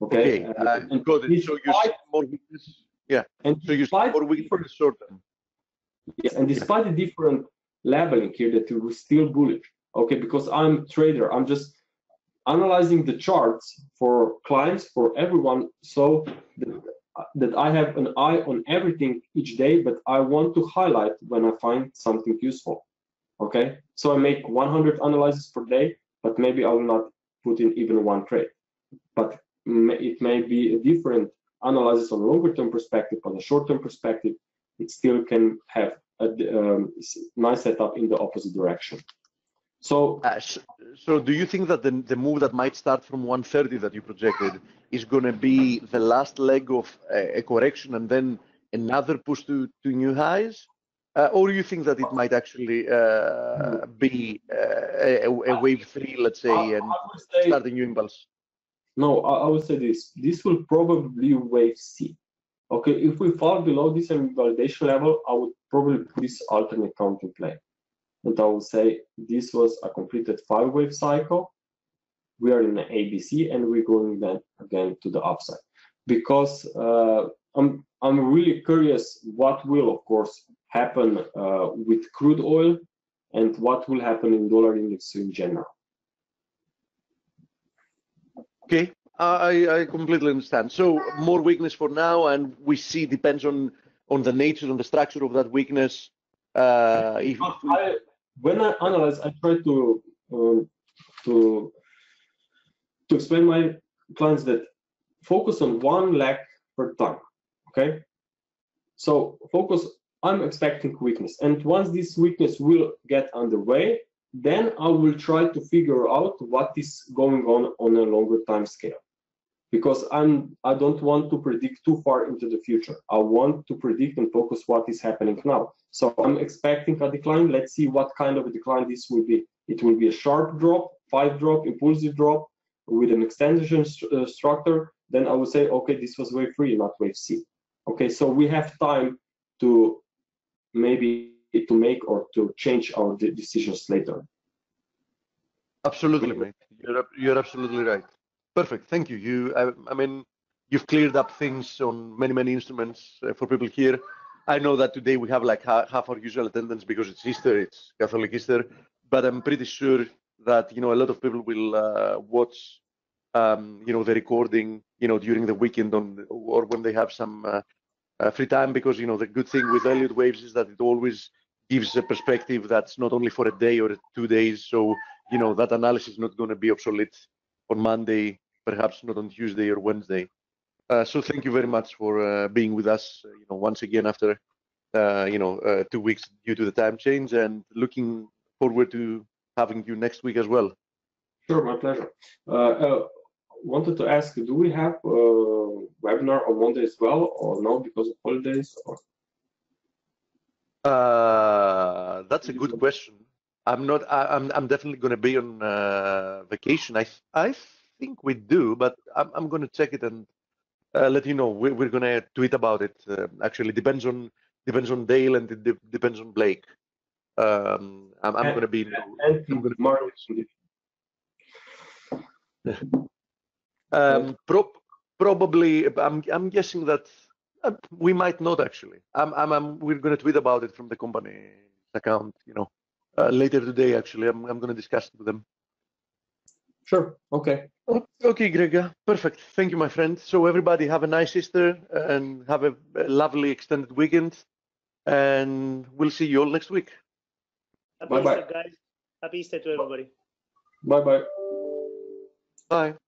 okay? And got it. So you see more weakness. Yeah, and so you see more weakness for the short term. Yes, and despite the different labeling here, that we're still bullish, okay? Because I'm a trader, I'm just analyzing the charts for clients, for everyone, so that I have an eye on everything each day, but I want to highlight when I find something useful, okay? So I make 100 analyses per day, but maybe I will not put in even one trade. But it may be a different analysis on a longer-term perspective, on a short-term perspective, it still can have a nice setup in the opposite direction. So, so do you think that the move that might start from 130 that you projected is going to be the last leg of a correction and then another push to new highs? Or do you think that it might actually be a wave three, let's say, and start a new impulse? No, I would say this. This will probably wave C. Okay, if we fall below this validation level, I would probably put this alternate counter play. And I would say this was a completed five-wave cycle. We are in the ABC, and we're going then again to the upside. Because I'm really curious what will, of course, happen with crude oil and what will happen in dollar index in general. Okay, I completely understand. So more weakness for now, and we see depends on the nature and the structure of that weakness. When I analyze, I try to explain my clients that focus on one leg per time. Okay, so focus. I'm expecting weakness, and once this weakness will get underway, then I will try to figure out what is going on a longer time scale, because I don't want to predict too far into the future. I want to predict and focus what is happening now. So I'm expecting a decline. Let's see what kind of a decline this will be. It will be a sharp drop, five drop, impulsive drop with an extension structure. Then I will say, okay, this was wave three, not wave C. Okay, so we have time to maybe to make or to change our decisions later. Absolutely, mate. You're absolutely right. Perfect. Thank you. I mean, you've cleared up things on many instruments for people here. I know that today we have like half our usual attendance because it's Easter, it's Catholic Easter, but I'm pretty sure that a lot of people will watch the recording during the weekend or when they have some free time, because the good thing with Elliott Waves is that it always gives a perspective that's not only for a day or 2 days. So that analysis is not going to be obsolete on Monday, perhaps not on Tuesday or Wednesday. So thank you very much for being with us once again after 2 weeks due to the time change, and looking forward to having you next week as well. Sure, my pleasure. Wanted to ask, do we have a webinar on Monday as well, or no, because of holidays? Or? That's a good question. I'm definitely going to be on vacation. I think we do, but I'm going to check it and let you know. We're going to tweet about it. Actually, depends on Dale, and it depends on Blake. I'm going to be. Probably, I'm guessing that we might not actually. We're going to tweet about it from the company account, later today. Actually, I'm going to discuss it with them. Sure. Okay. Okay, Grega. Perfect. Thank you, my friend. So everybody, have a nice Easter and have a lovely extended weekend. And we'll see you all next week. Happy Easter, guys. Happy Easter to everybody. Bye bye. Bye.